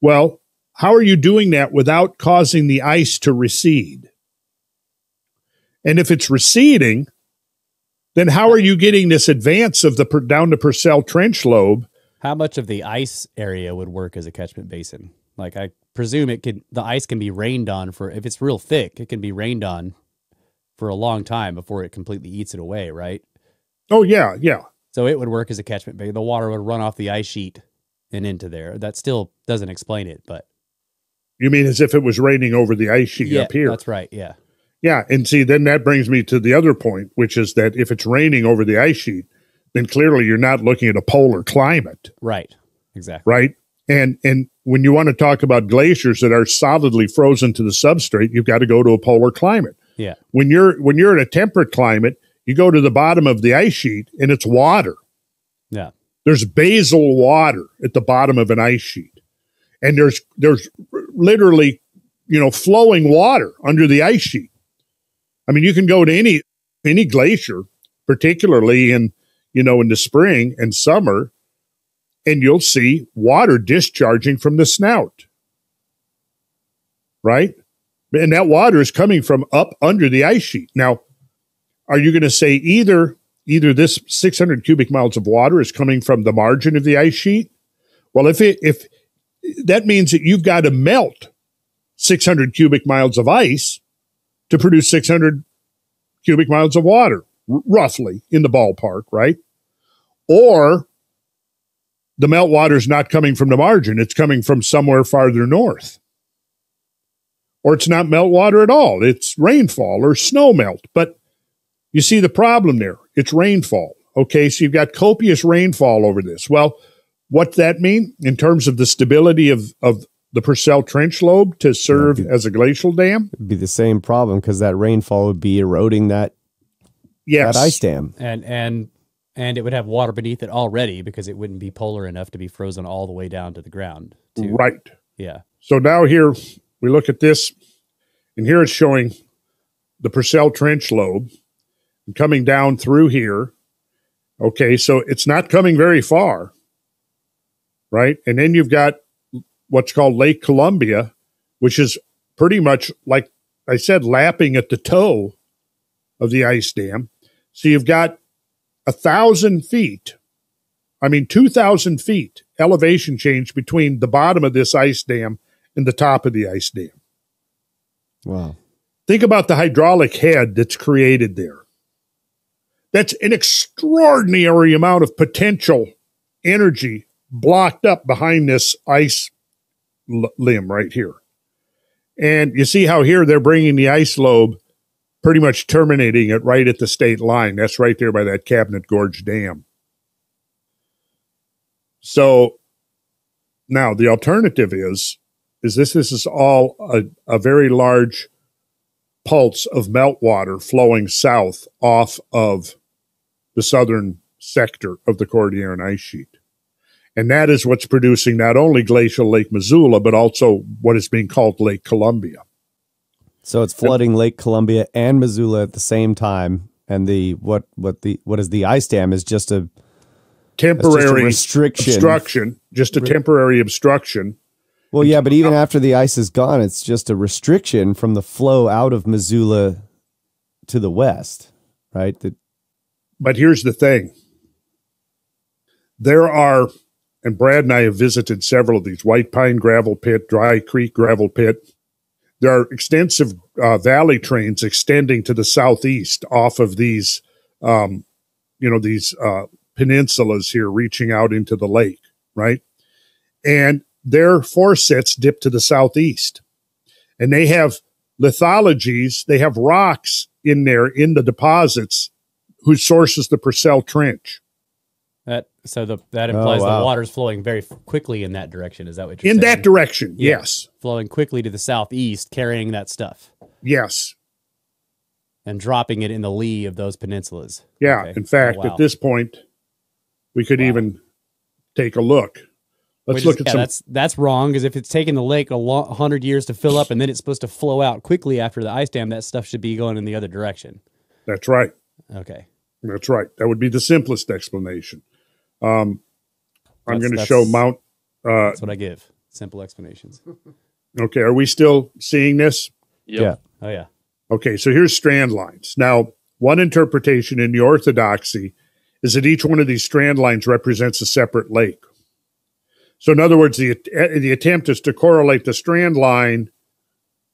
well, how are you doing that without causing the ice to recede? And if it's receding, then how are you getting this advance of the down the Purcell Trench Lobe? How much of the ice area would work as a catchment basin? Like, I presume it could, the ice can be rained on for, if it's real thick, it can be rained on for a long time before it completely eats it away, right? Oh, yeah, yeah. So it would work as a catchment basin. The water would run off the ice sheet and into there. That still doesn't explain it, but... You mean as if it was raining over the ice sheet up here? That's right, yeah. Yeah, and see, then that brings me to the other point, which is that if it's raining over the ice sheet, then clearly you're not looking at a polar climate. Right, exactly. Right? And when you want to talk about glaciers that are solidly frozen to the substrate, you've got to go to a polar climate. Yeah. When you're in a temperate climate, you go to the bottom of the ice sheet and it's water. Yeah. There's basal water at the bottom of an ice sheet. And there's literally, you know, flowing water under the ice sheet. I mean, you can go to any glacier, particularly in, you know, in the spring and summer, and you'll see water discharging from the snout. Right? And that water is coming from up under the ice sheet. Now, are you going to say either this 600 cubic miles of water is coming from the margin of the ice sheet? Well, if that means that you've got to melt 600 cubic miles of ice to produce 600 cubic miles of water, roughly, in the ballpark, right? Or the meltwater is not coming from the margin. It's coming from somewhere farther north. Or it's not meltwater at all. It's rainfall or snow melt. But you see the problem there. It's rainfall. Okay, so you've got copious rainfall over this. Well, what's that mean in terms of the stability of the Purcell Trench Lobe to serve as a glacial dam? It'd be the same problem because that rainfall would be eroding that ice dam. And it would have water beneath it already because it wouldn't be polar enough to be frozen all the way down to the ground. Too. Right. Yeah. So now here... we look at this, and here it's showing the Purcell Trench Lobe and coming down through here. Okay, so it's not coming very far, right? And then you've got what's called Lake Columbia, which is pretty much, like I said, lapping at the toe of the ice dam. So you've got 2,000 feet elevation change between the bottom of this ice dam in the top of the ice dam. Wow. Think about the hydraulic head that's created there. That's an extraordinary amount of potential energy blocked up behind this ice limb right here. And you see how here they're bringing the ice lobe, pretty much terminating it right at the state line. That's right there by that Cabinet Gorge Dam. So now the alternative is this is all a very large pulse of meltwater flowing south off of the southern sector of the Cordilleran ice sheet. And that is what's producing not only glacial Lake Missoula, but also what is being called Lake Columbia. So it's flooding Lake Columbia and Missoula at the same time. And the ice dam is just a temporary obstruction, just a temporary obstruction. Well, yeah, but even after the ice is gone, it's just a restriction from the flow out of Missoula to the west, right? But here's the thing. There are, and Brad and I have visited several of these, White Pine Gravel Pit, Dry Creek Gravel Pit. There are extensive valley trains extending to the southeast off of these, peninsulas here reaching out into the lake, right? And their forsets dip to the southeast, and they have lithologies. They have rocks in there in the deposits whose source is the Purcell Trench. So that implies the water's flowing very quickly in that direction. Is that what you're saying? In that direction, yes. Flowing quickly to the southeast, carrying that stuff. Yes. And dropping it in the lee of those peninsulas. Yeah, okay. In fact, at this point, we could even take a look. Let's look at some. That's wrong, because if it's taking the lake a 100 years to fill up and then it's supposed to flow out quickly after the ice dam, that stuff should be going in the other direction. That's right. Okay. That's right. That would be the simplest explanation. I'm going to show Mount. That's what I give. Simple explanations. Okay. Are we still seeing this? Yep. Yeah. Oh, yeah. Okay. So here's strand lines. Now, one interpretation in the orthodoxy is that each one of these strand lines represents a separate lake. So in other words, the attempt is to correlate the strand line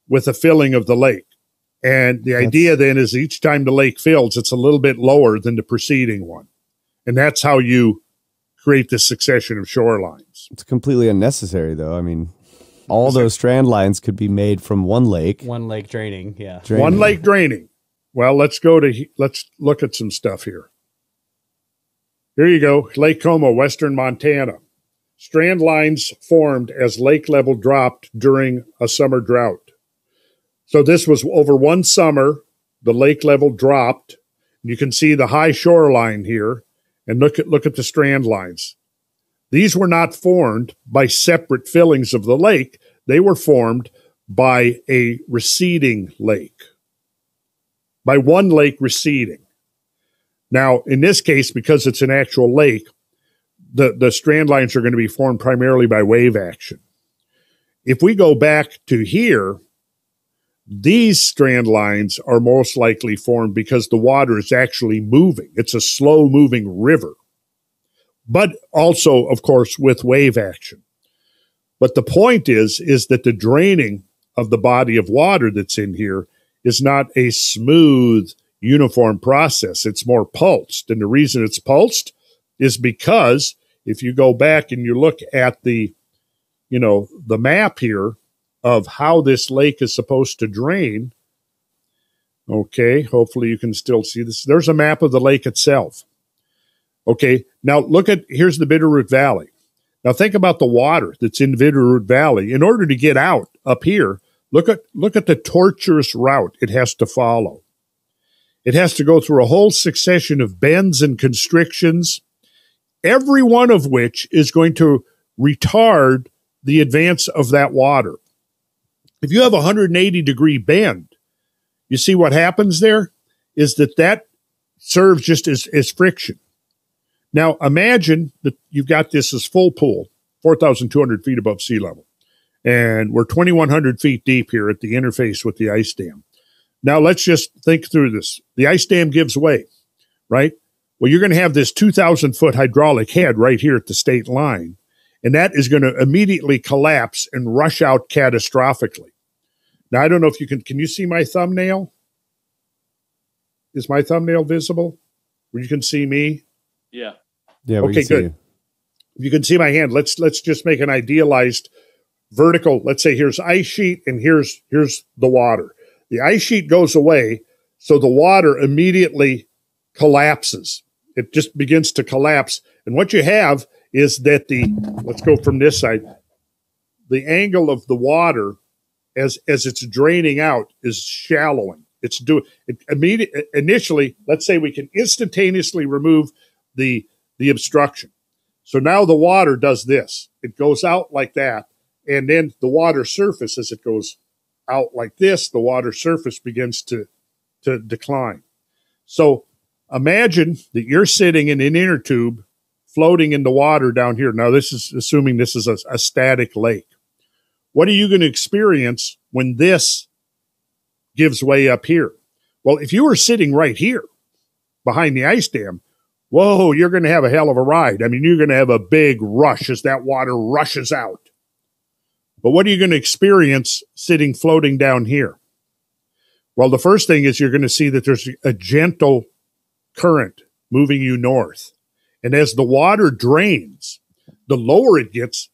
with the filling of the lake. And the idea then is each time the lake fills, it's a little bit lower than the preceding one. And that's how you create this succession of shorelines. It's completely unnecessary, though. I mean, all those strand lines could be made from one lake. One lake draining, yeah. One lake draining. Well, let's look at some stuff here. Here you go. Lake Como, western Montana. Strand lines formed as lake level dropped during a summer drought. So this was over one summer, the lake level dropped. You can see the high shoreline here, and look at the strand lines. These were not formed by separate fillings of the lake. They were formed by a receding lake, by one lake receding. Now, in this case, because it's an actual lake, the strand lines are going to be formed primarily by wave action. If we go back to here, these strand lines are most likely formed because the water is actually moving. It's a slow-moving river, but also, of course, with wave action. But the point is that the draining of the body of water that's in here is not a smooth, uniform process. It's more pulsed, and the reason it's pulsed is because if you go back and you look at the, you know, the map here, of how this lake is supposed to drain. Okay, hopefully you can still see this. There's a map of the lake itself. Okay, now look at, here's the Bitterroot Valley. Now think about the water that's in Bitterroot Valley. In order to get out up here, look at the tortuous route it has to follow. It has to go through a whole succession of bends and constrictions, every one of which is going to retard the advance of that water. If you have a 180-degree bend, you see what happens there is that serves just as friction. Now, imagine that you've got this as full pool, 4,200 feet above sea level, and we're 2,100 feet deep here at the interface with the ice dam. Now, let's just think through this. The ice dam gives way, right? Well, you're going to have this 2,000-foot hydraulic head right here at the state line, and that is going to immediately collapse and rush out catastrophically. Now, I don't know if you can you see my thumbnail? Is my thumbnail visible? Where you can see me? Yeah. Yeah, we can see you. You can see my hand. Let's just make an idealized vertical. Let's say here's ice sheet and here's the water. The ice sheet goes away, so the water immediately collapses. It just begins to collapse. And what you have is that let's go from this side, the angle of the water as it's draining out is shallowing. It's initially, let's say we can instantaneously remove the obstruction. So now the water does this. It goes out like that. And then the water surface, as it goes out like this, the water surface begins to decline. So imagine that you're sitting in an inner tube floating in the water down here. Now, this is assuming this is a static lake. What are you going to experience when this gives way up here? Well, if you were sitting right here behind the ice dam, whoa, you're going to have a hell of a ride. I mean, you're going to have a big rush as that water rushes out. But what are you going to experience sitting floating down here? Well, the first thing is you're going to see that there's a gentle current moving you north. And as the water drains, the lower it gets,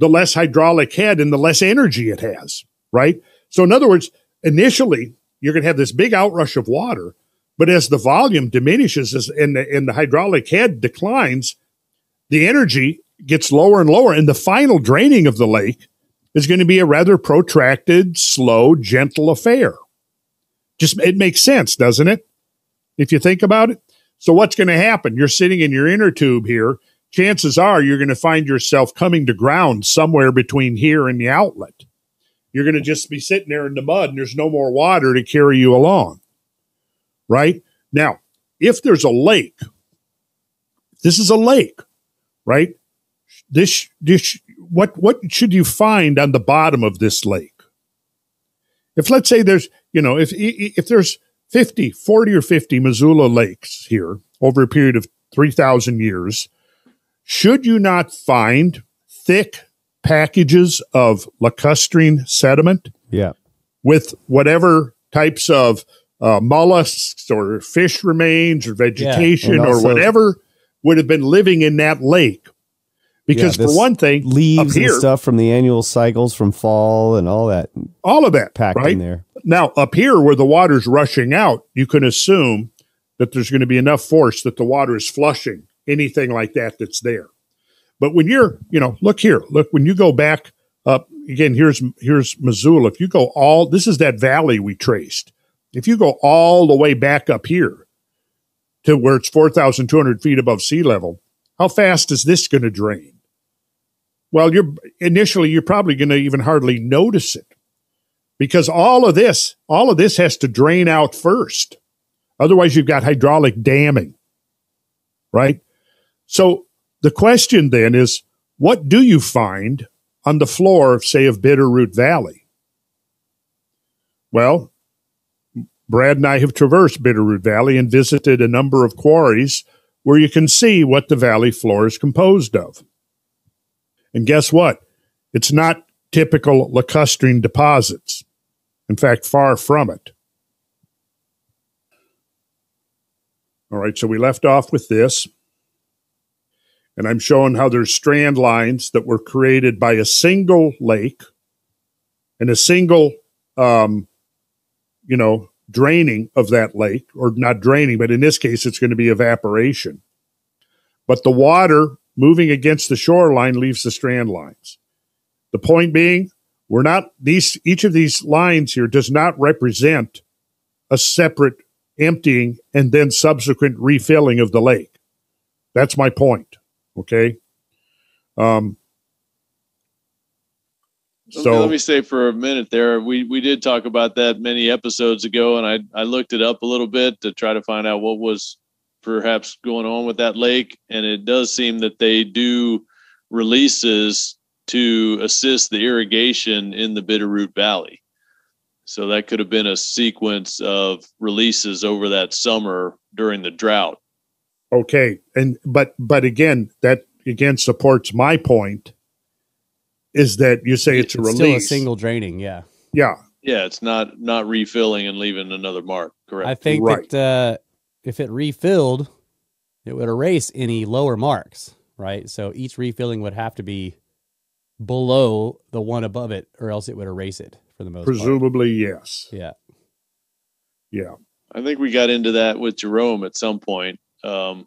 the less hydraulic head and the less energy it has, right? So in other words, initially, you're going to have this big outrush of water, but as the volume diminishes and the hydraulic head declines, the energy gets lower and lower, and the final draining of the lake is going to be a rather protracted, slow, gentle affair. Just, it makes sense, doesn't it? If you think about it. So what's going to happen? You're sitting in your inner tube here. Chances are you're going to find yourself coming to ground somewhere between here and the outlet. You're going to just be sitting there in the mud, and there's no more water to carry you along, right? Now, if there's a lake, this is a lake, right? This what should you find on the bottom of this lake? If let's say there's, you know, if there's 40 or 50 Missoula lakes here over a period of 3,000 years, should you not find thick packages of lacustrine sediment? Yeah. With whatever types of mollusks or fish remains or vegetation or whatever would have been living in that lake. Because for one thing, leaves here, and stuff from the annual cycles from fall and all that. All of that. Packed in there. Now, up here where the water's rushing out, you can assume that there's going to be enough force that the water is flushing anything like that that's there. But when you're, you know, look here, look, when you go back up, again, here's Missoula. If you go this is that valley we traced. If you go all the way back up here to where it's 4,200 feet above sea level, how fast is this going to drain? Well, you're probably going to even hardly notice it, because all of this has to drain out first. Otherwise, you've got hydraulic damming, right? So the question then is, what do you find on the floor of, say, of Bitterroot Valley? Well, Brad and I have traversed Bitterroot Valley and visited a number of quarries where you can see what the valley floor is composed of. And guess what? It's not typical lacustrine deposits. In fact, far from it. All right, so we left off with this. And I'm showing how there's strand lines that were created by a single lake and a single, draining of that lake, or not draining, but in this case, it's going to be evaporation. But the water moving against the shoreline leaves the strand lines. The point being, each of these lines here does not represent a separate emptying and then subsequent refilling of the lake. That's my point. Okay. So let me say for a minute there, we did talk about that many episodes ago, and I looked it up a little bit to try to find out what was perhaps going on with that lake. And it does seem that they do releases to assist the irrigation in the Bitterroot Valley. So that could have been a sequence of releases over that summer during the drought. Okay. But again, that again supports my point. Is that you say it's a release? Still a single draining, yeah. Yeah. Yeah, it's not refilling and leaving another mark, correct? I think that if it refilled, it would erase any lower marks, right? So each refilling would have to be below the one above it, or else it would erase it for the most part. Presumably, yes. Yeah. Yeah. I think we got into that with Jerome at some point. So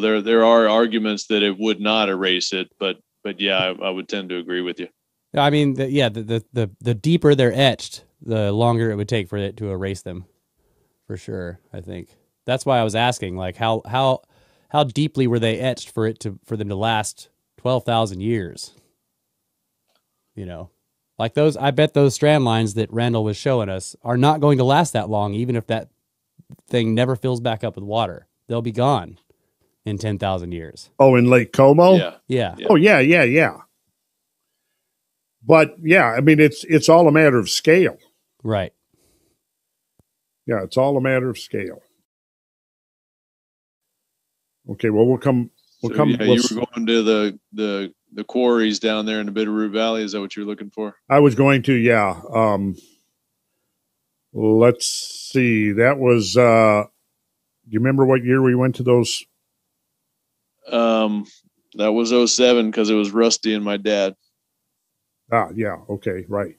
there are arguments that it would not erase it, but yeah, I would tend to agree with you. I mean, the deeper they're etched, the longer it would take for it to erase them, for sure. I think that's why I was asking, like, how deeply were they etched for them to last 12,000 years? You know, like those. I bet those strand lines that Randall was showing us are not going to last that long, even if that thing never fills back up with water. They'll be gone in 10,000 years. Oh, in Lake Como? Yeah. Yeah. Oh, yeah, yeah, yeah. But, yeah, I mean, it's all a matter of scale. Right. Yeah, it's all a matter of scale. Okay, well, we'll come. Yeah, you were going to the quarries down there in the Bitterroot Valley. Is that what you're looking for? I was going to, yeah. Let's see. That was, do you remember what year we went to those? That was 2007 because it was Rusty and my dad. Ah, yeah. Okay. Right.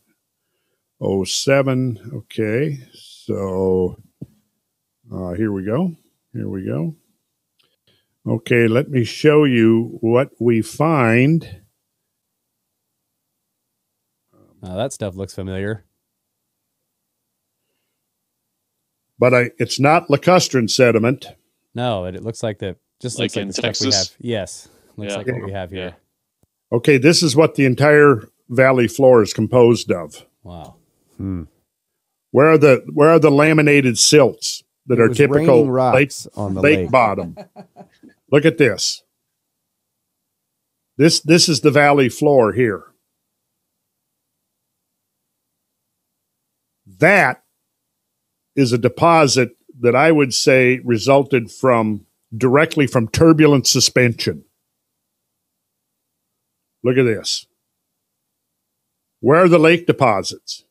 2007. Okay. So, here we go. Okay, let me show you what we find. Oh, that stuff looks familiar. But it's not lacustrine sediment. No, it looks like the just like in Texas. Stuff we have. Yes, looks like what we have here. Okay, this is what the entire valley floor is composed of. Wow. Hmm. Where are the laminated silts that are typical lakes on the lake bottom? Look at this. This is the valley floor here. That is a deposit that I would say resulted directly from turbulent suspension. Look at this. Where are the lake deposits?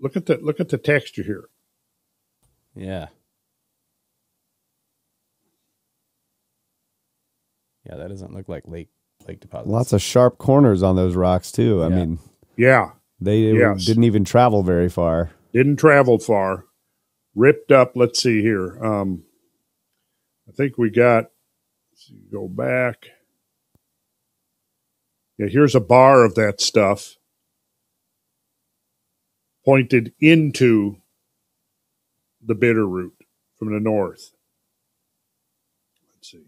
Look at the texture here. Yeah. Yeah, that doesn't look like lake deposits. Lots of sharp corners on those rocks too. I mean, yeah, they didn't even travel very far. Didn't travel far. Ripped up. Let's see here. I think we got. Let's see, go back. Yeah, here's a bar of that stuff. Pointed into the Bitterroot from the north. Let's see.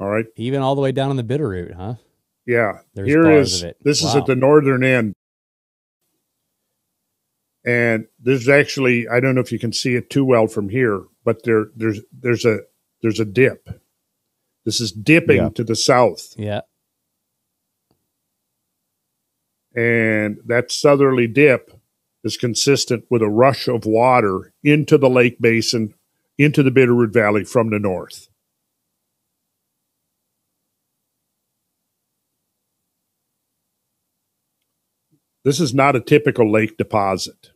All right. Even all the way down in the Bitterroot, huh? Yeah. This is at the northern end. And there's actually, I don't know if you can see it too well from here, but there's a dip. This is dipping to the south. Yeah. And that southerly dip is consistent with a rush of water into the lake basin, into the Bitterroot Valley from the north. This is not a typical lake deposit.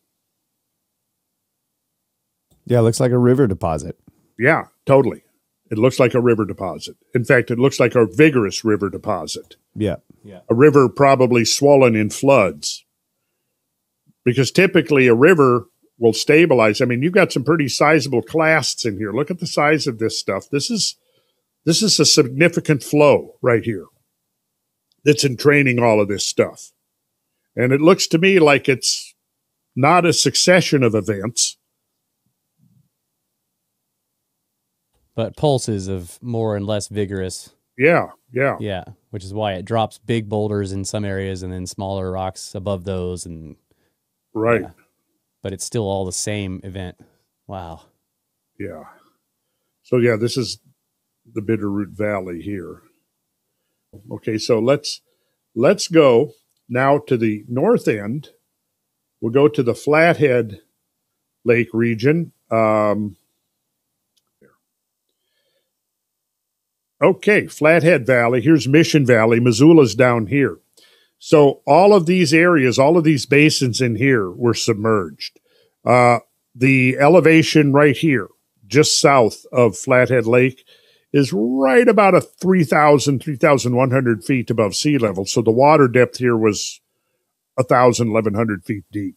Yeah, it looks like a river deposit. Yeah, totally. It looks like a river deposit. In fact, it looks like a vigorous river deposit. Yeah. Yeah. A river probably swollen in floods, because typically a river will stabilize. I mean, you've got some pretty sizable clasts in here. Look at the size of this stuff. This is a significant flow right here that's entraining all of this stuff. And it looks to me like it's not a succession of events, but pulses of more and less vigorous. Yeah, yeah. Yeah, which is why it drops big boulders in some areas and then smaller rocks above those. And right. Yeah. But it's still all the same event. Wow. Yeah. So, yeah, this is the Bitterroot Valley here. Okay, so let's go now to the north end. We'll go to the Flathead Lake region. Okay, Flathead Valley, here's Mission Valley, Missoula's down here. So all of these areas, all of these basins in here were submerged. The elevation right here, just south of Flathead Lake, is right about a 3,000, 3,100 feet above sea level. So the water depth here was 1,000, 1,100 feet deep,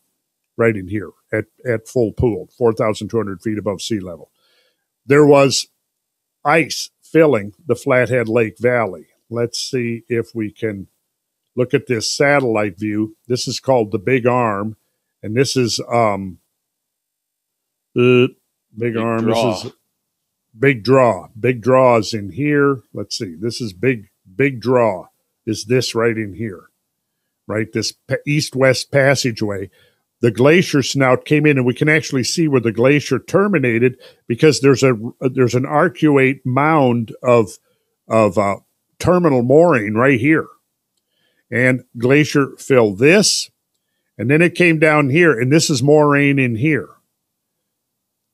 right in here at full pool, 4,200 feet above sea level. There was ice filling the Flathead Lake Valley. Let's see if we can look at this satellite view. This is called the Big Arm, and this is This is Big Draw. Big Draw is in here. Let's see. This is Big Draw. Is this right in here? Right, this east-west passageway. The glacier snout came in, and we can actually see where the glacier terminated because there's an arcuate mound of terminal moraine right here, and glacier filled this, and then it came down here, and this is moraine in here.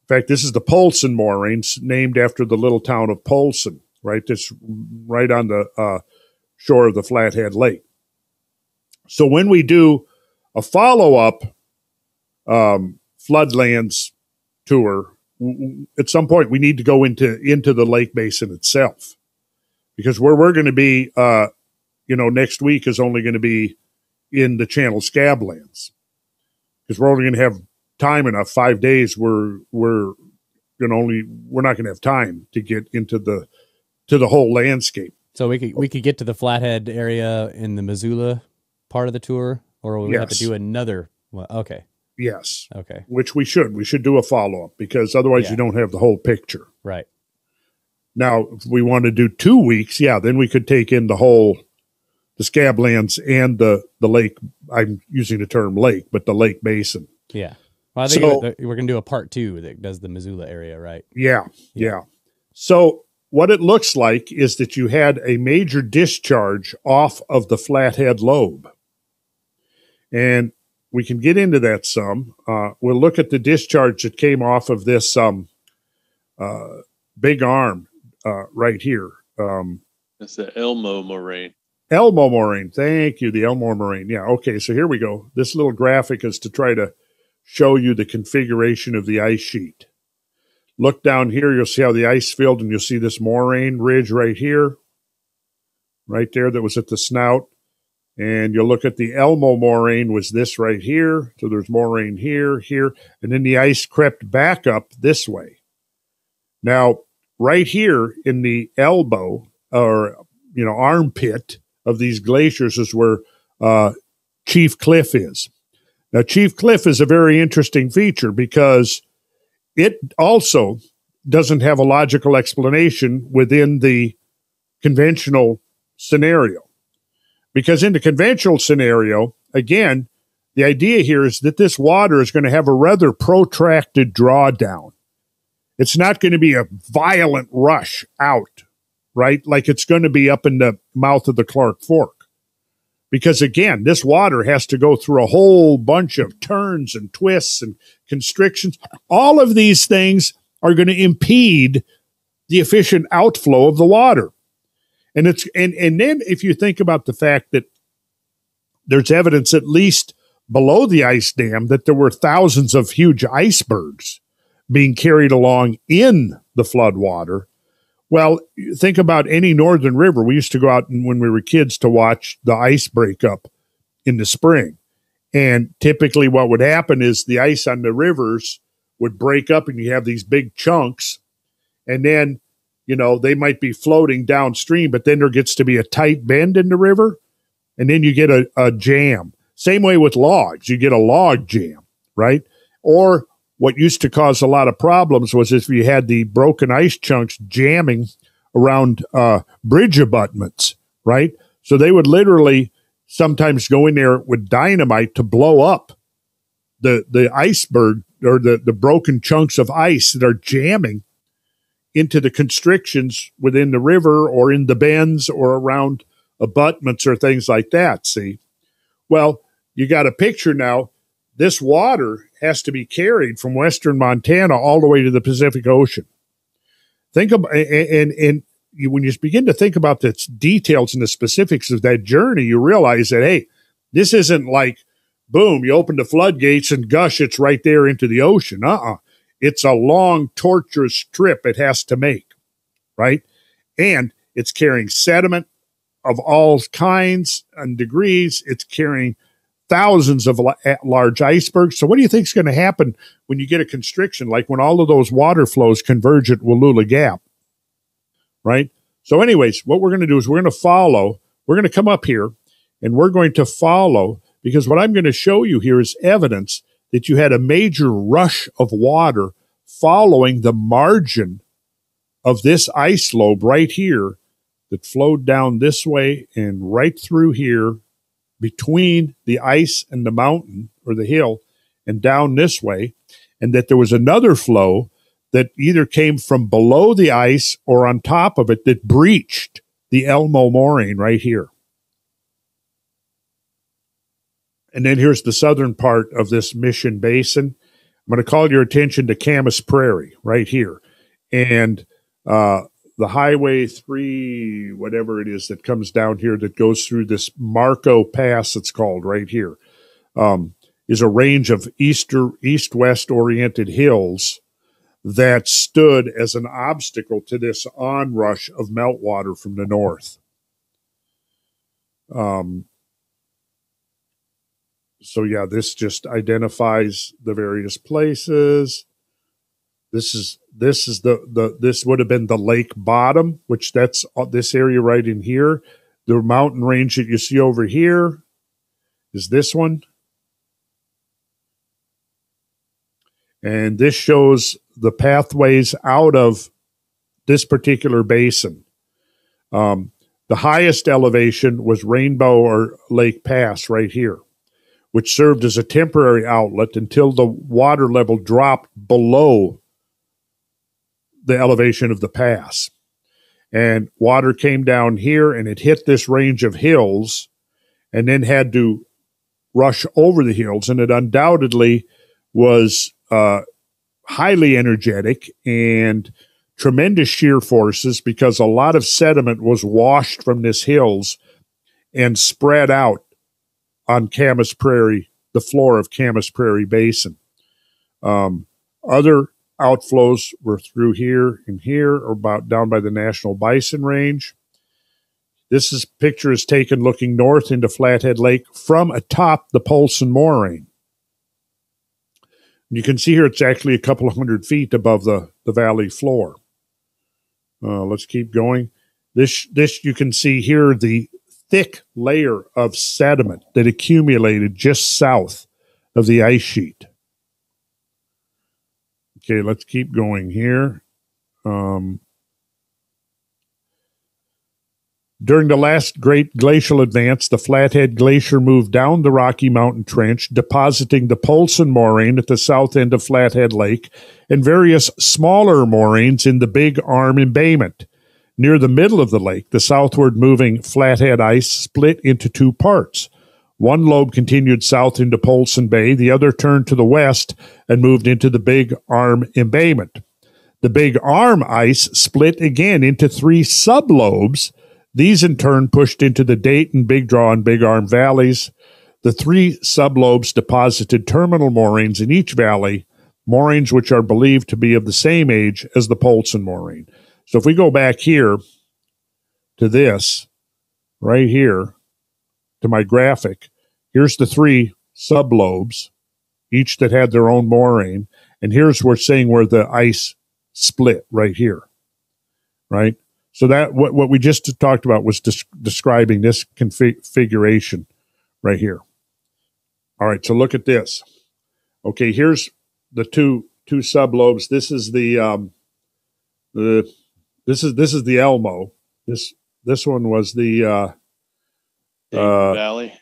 In fact, this is the Polson Moraine, named after the little town of Polson, right? That's right on the shore of the Flathead Lake. So when we do a follow-up floodlands tour, at some point we need to go into the lake basin itself, because where we're going to be next week is only going to be in the channel Scablands, because we're only going to have time enough. 5 days we're not going to have time to get into the whole landscape. So we could get to the Flathead area in the Missoula part of the tour, or will we have to do another one? Okay. Yes. Okay. Which we should. We should do a follow-up, because otherwise you don't have the whole picture. Right. Now, if we want to do 2 weeks, then we could take in the Scablands and the lake. I'm using the term lake, but the lake basin. Yeah. Well, I think we're going to do a part two that does the Missoula area, right? Yeah. So what it looks like is that you had a major discharge off of the Flathead lobe. And we can get into that some. We'll look at the discharge that came off of this Big Arm right here. That's the Elmo Moraine. Elmo Moraine. Thank you, the Elmo Moraine. Yeah, okay, so here we go. This little graphic is to try to show you the configuration of the ice sheet. Look down here, you'll see how the ice filled, and you'll see this moraine ridge right here, right there that was at the snout. And you'll look at the Elmo Moraine was this right here. So there's moraine here, and then the ice crept back up this way. Now, right here in the elbow or, armpit of these glaciers is where Chief Cliff is. Now, Chief Cliff is a very interesting feature because it also doesn't have a logical explanation within the conventional scenario. Because in the conventional scenario, again, the idea here is that this water is going to have a rather protracted drawdown. It's not going to be a violent rush out, right? Like it's going to be up in the mouth of the Clark Fork. Because, again, this water has to go through a whole bunch of turns and twists and constrictions. All of these things are going to impede the efficient outflow of the water. And it's and then if you think about the fact that there's evidence, at least below the ice dam, that there were thousands of huge icebergs being carried along in the flood water. Well, think about any northern river. We used to go out when we were kids to watch the ice break up in the spring. And typically what would happen is the ice on the rivers would break up and you have these big chunks. And then they might be floating downstream, but then there gets to be a tight bend in the river, and then you get a jam. Same way with logs. You get a log jam, right? Or what used to cause a lot of problems was if you had the broken ice chunks jamming around bridge abutments, right? So they would literally sometimes go in there with dynamite to blow up the iceberg or the broken chunks of ice that are jamming into the constrictions within the river or in the bends or around abutments or things like that, see? Well, you got a picture now. This water has to be carried from western Montana all the way to the Pacific Ocean. Think about, and when you begin to think about the details and the specifics of that journey, you realize that, hey, this isn't like, boom, you open the floodgates and gush, it's right there into the ocean. It's a long, torturous trip it has to make, right? And it's carrying sediment of all kinds and degrees. It's carrying thousands of large icebergs. So what do you think is going to happen when you get a constriction, like when all of those water flows converge at Wallula Gap, right? So anyways, what we're going to do is we're going to come up here, and we're going to follow, because what I'm going to show you here is evidence that you had a major rush of water following the margin of this ice lobe right here that flowed down this way and right through here between the ice and the mountain or the hill and down this way, and that there was another flow that either came from below the ice or on top of it that breached the Elmo Moraine right here. And then here's the southern part of this Mission Basin. I'm going to call your attention to Camas Prairie right here. And the Highway 3, whatever it is that comes down here that goes through this Marco Pass, it's called right here, is a range of east-west oriented hills that stood as an obstacle to this onrush of meltwater from the north. So yeah, this just identifies the various places. This is this would have been the lake bottom, which that's this area right in here. The mountain range that you see over here is this one. And this shows the pathways out of this particular basin. The highest elevation was Rainbow or Lake Pass right here, which served as a temporary outlet until the water level dropped below the elevation of the pass. And water came down here and it hit this range of hills and then had to rush over the hills. And it undoubtedly was highly energetic and tremendous shear forces, because a lot of sediment was washed from these hills and spread out on Camas Prairie, the floor of Camas Prairie Basin. Other outflows were through here and here, or about down by the National Bison Range. This picture is taken looking north into Flathead Lake from atop the Polson Moraine. You can see here it's actually a couple of hundred feet above the valley floor. Let's keep going. This you can see here the thick layer of sediment that accumulated just south of the ice sheet. Okay, let's keep going here. During the last great glacial advance, the Flathead Glacier moved down the Rocky Mountain Trench, depositing the Polson Moraine at the south end of Flathead Lake and various smaller moraines in the Big Arm embayment. Near the middle of the lake, the southward-moving Flathead ice split into two parts. One lobe continued south into Polson Bay, the other turned to the west and moved into the Big Arm embayment. The Big Arm ice split again into three sublobes. These in turn pushed into the Dayton, Big Draw, and Big Arm valleys. The three sublobes deposited terminal moraines in each valley, moraines which are believed to be of the same age as the Polson Moraine. So if we go back here to this, right here, to my graphic, here's the three sublobes, each that had their own moraine, and here's we're saying where the ice split right here, right? So that what we just talked about was describing this configuration right here. All right, so look at this. Okay, here's the two sublobes. This is the Elmo. This one was the Dayton Valley.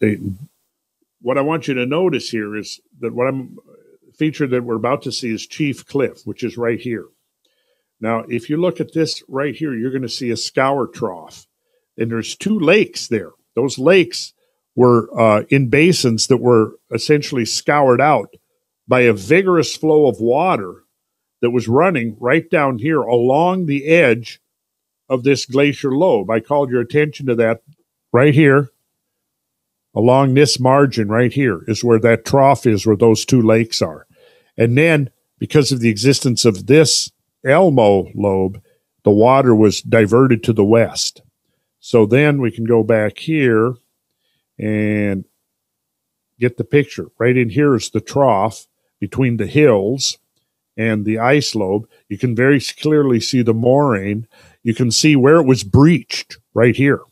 Dayton. What I want you to notice here is that feature that we're about to see is Chief Cliff, which is right here. Now, if you look at this right here, you're going to see a scour trough, and there's two lakes there. Those lakes were in basins that were essentially scoured out by a vigorous flow of water that was running right down here along the edge of this glacier lobe. I called your attention to that right here. Along this margin right here is where that trough is, where those two lakes are. And then, because of the existence of this Elmo lobe, the water was diverted to the west. So then we can go back here and get the picture. Right in here is the trough between the hills and the ice lobe. You can very clearly see the moraine. You can see where it was breached right here.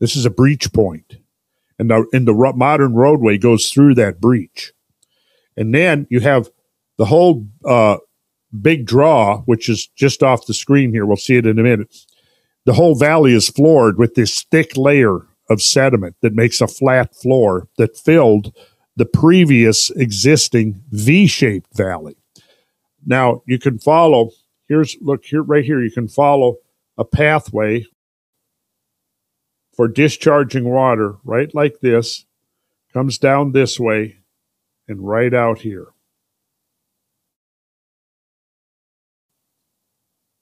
This is a breach point. And the modern roadway goes through that breach. And then you have the whole Big Draw, which is just off the screen here. We'll see it in a minute. The whole valley is floored with this thick layer of sediment that makes a flat floor that filled the previous existing V-shaped valley. Now, you can follow, right here, you can follow a pathway for discharging water, right like this, comes down this way and right out here.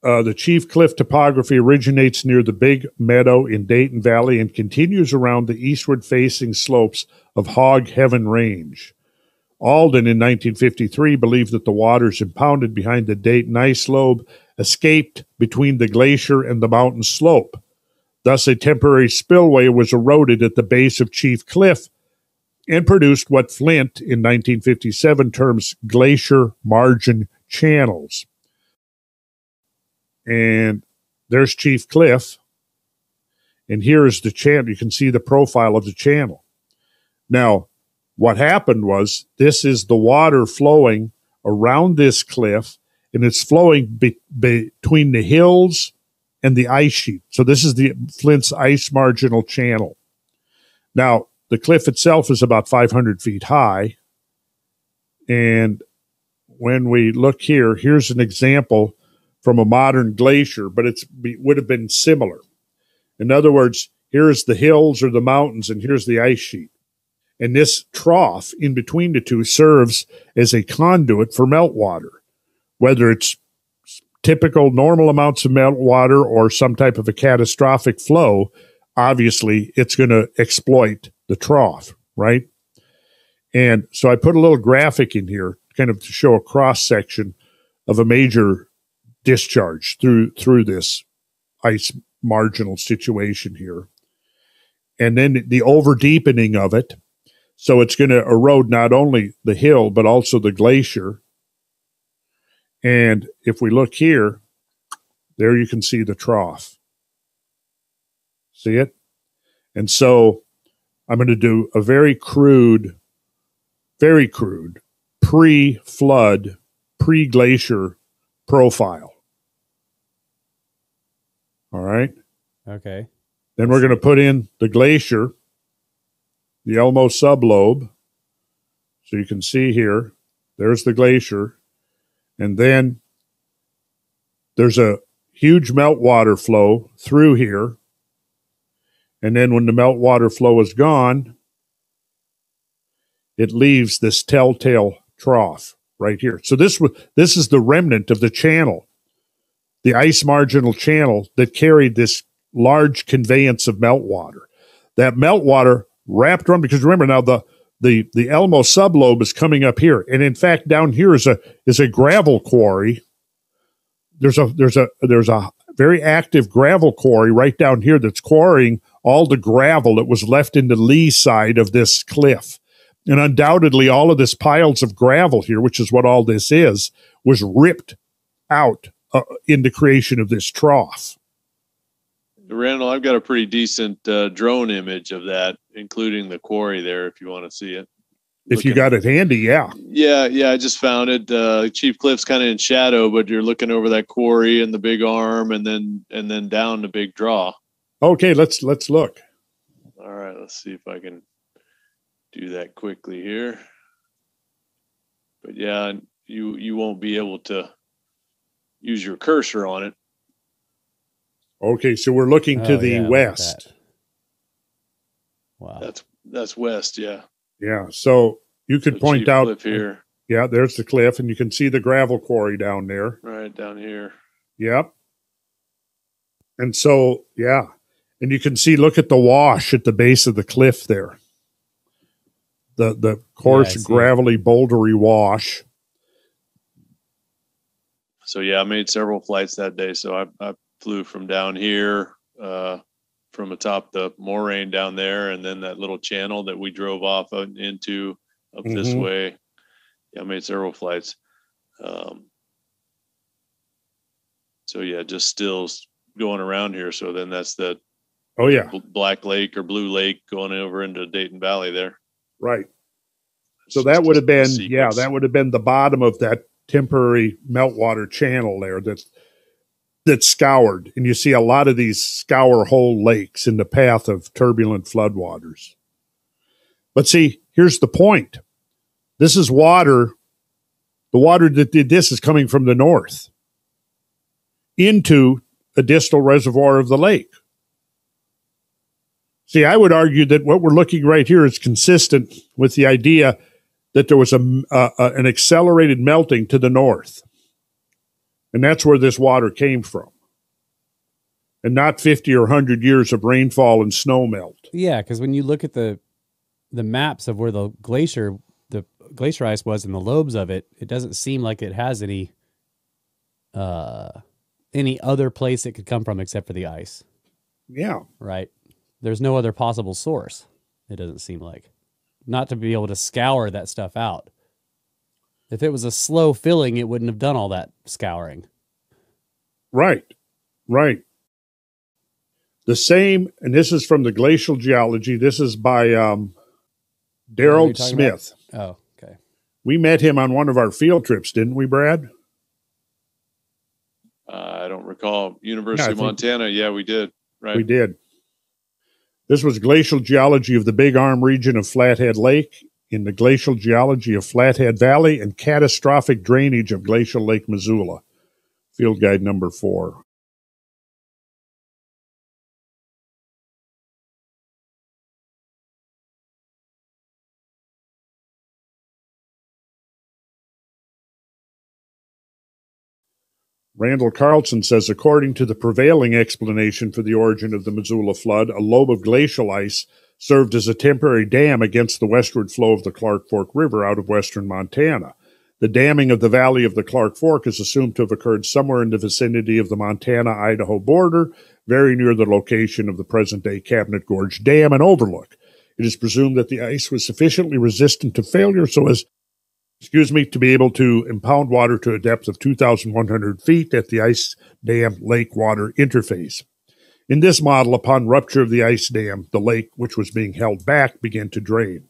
The Chief Cliff topography originates near the Big Meadow in Dayton Valley and continues around the eastward-facing slopes of Hog Heaven Range. Alden in 1953 believed that the waters impounded behind the Dayton ice lobe escaped between the glacier and the mountain slope. Thus, a temporary spillway was eroded at the base of Chief Cliff and produced what Flint in 1957 terms glacier margin channels. And there's Chief Cliff. And here is the channel. You can see the profile of the channel. Now, what happened was this is the water flowing around this cliff, and it's flowing between the hills and the ice sheet. So this is the Flint's ice marginal channel. Now, the cliff itself is about 500 feet high. And when we look here, here's an example from a modern glacier, but it would have been similar. In other words, here's the hills or the mountains, and here's the ice sheet. And this trough in between the two serves as a conduit for meltwater, whether it's typical normal amounts of meltwater or some type of a catastrophic flow. Obviously, it's going to exploit the trough, right? And so I put a little graphic in here kind of to show a cross-section of a major discharge through this ice marginal situation here. And then the over-deepening of it. So it's going to erode not only the hill, but also the glacier. And if we look here, there you can see the trough. See it? And so I'm going to do a very crude, pre-flood, pre-glacier profile. All right? Okay. Then we're going to put in the glacier, the Elmo sublobe. So you can see here, there's the glacier. And then there's a huge meltwater flow through here. And then when the meltwater flow is gone, it leaves this telltale trough right here. So this is the remnant of the channel, the ice marginal channel that carried this large conveyance of meltwater. That meltwater wrapped around, because remember now the Elmo sublobe is coming up here, and in fact down here is a gravel quarry. There's a very active gravel quarry right down here that's quarrying all the gravel that was left in the lee side of this cliff, and undoubtedly all of this piles of gravel here, which is what all this is, was ripped out in the creation of this trough. Randall, I've got a pretty decent drone image of that, including the quarry there, if you want to see it. If you got it handy, yeah. Yeah, I just found it. Chief Cliff's kind of in shadow, but you're looking over that quarry and the Big Arm, and then down the Big Draw. Okay, let's look. All right, let's see if I can do that quickly here. But yeah, you won't be able to use your cursor on it. Okay, so we're looking to the west. Wow. That's west, yeah. Yeah, so you could point out here. Yeah, there's the cliff, and you can see the gravel quarry down there. Right down here. Yep. And so, yeah. And you can see, look at the wash at the base of the cliff there. The coarse, gravelly, bouldery wash. So, yeah, I made several flights that day, so I flew from down here, from atop the moraine down there, and then that little channel that we drove off into up this way. Yeah, I made several flights. So yeah, just stills going around here. So then that's the Black Lake or Blue Lake going over into Dayton Valley there. Right. So that would have been that would have been the bottom of that temporary meltwater channel there. That's scoured, and you see a lot of these scour hole lakes in the path of turbulent floodwaters. But see, here's the point. This is water. The water that did this is coming from the north into a distal reservoir of the lake. See, I would argue that what we're looking right here is consistent with the idea that there was an accelerated melting to the north. And that's where this water came from. And not 50 or 100 years of rainfall and snow melt. Yeah, because when you look at the maps of where the glacier ice was and the lobes of it, it doesn't seem like it has any other place it could come from except for the ice. Yeah. Right. There's no other possible source, it doesn't seem like. Not to be able to scour that stuff out. If it was a slow filling, it wouldn't have done all that scouring. Right, right. The same, and this is from the glacial geology. This is by Daryl Smith. About? Oh, okay. We met him on one of our field trips, didn't we, Brad? I don't recall. University of Montana. Yeah, we did. Right. We did. This was glacial geology of the Big Arm region of Flathead Lake in the glacial geology of Flathead Valley and catastrophic drainage of glacial Lake Missoula, field guide number 4. Randall Carlson says, according to the prevailing explanation for the origin of the Missoula flood, a lobe of glacial ice served as a temporary dam against the westward flow of the Clark Fork River out of western Montana. The damming of the valley of the Clark Fork is assumed to have occurred somewhere in the vicinity of the Montana-Idaho border, very near the location of the present-day Cabinet Gorge Dam and overlook. It is presumed that the ice was sufficiently resistant to failure so as to be able to impound water to a depth of 2,100 feet at the ice dam lake water interface. In this model, upon rupture of the ice dam, the lake, which was being held back, began to drain.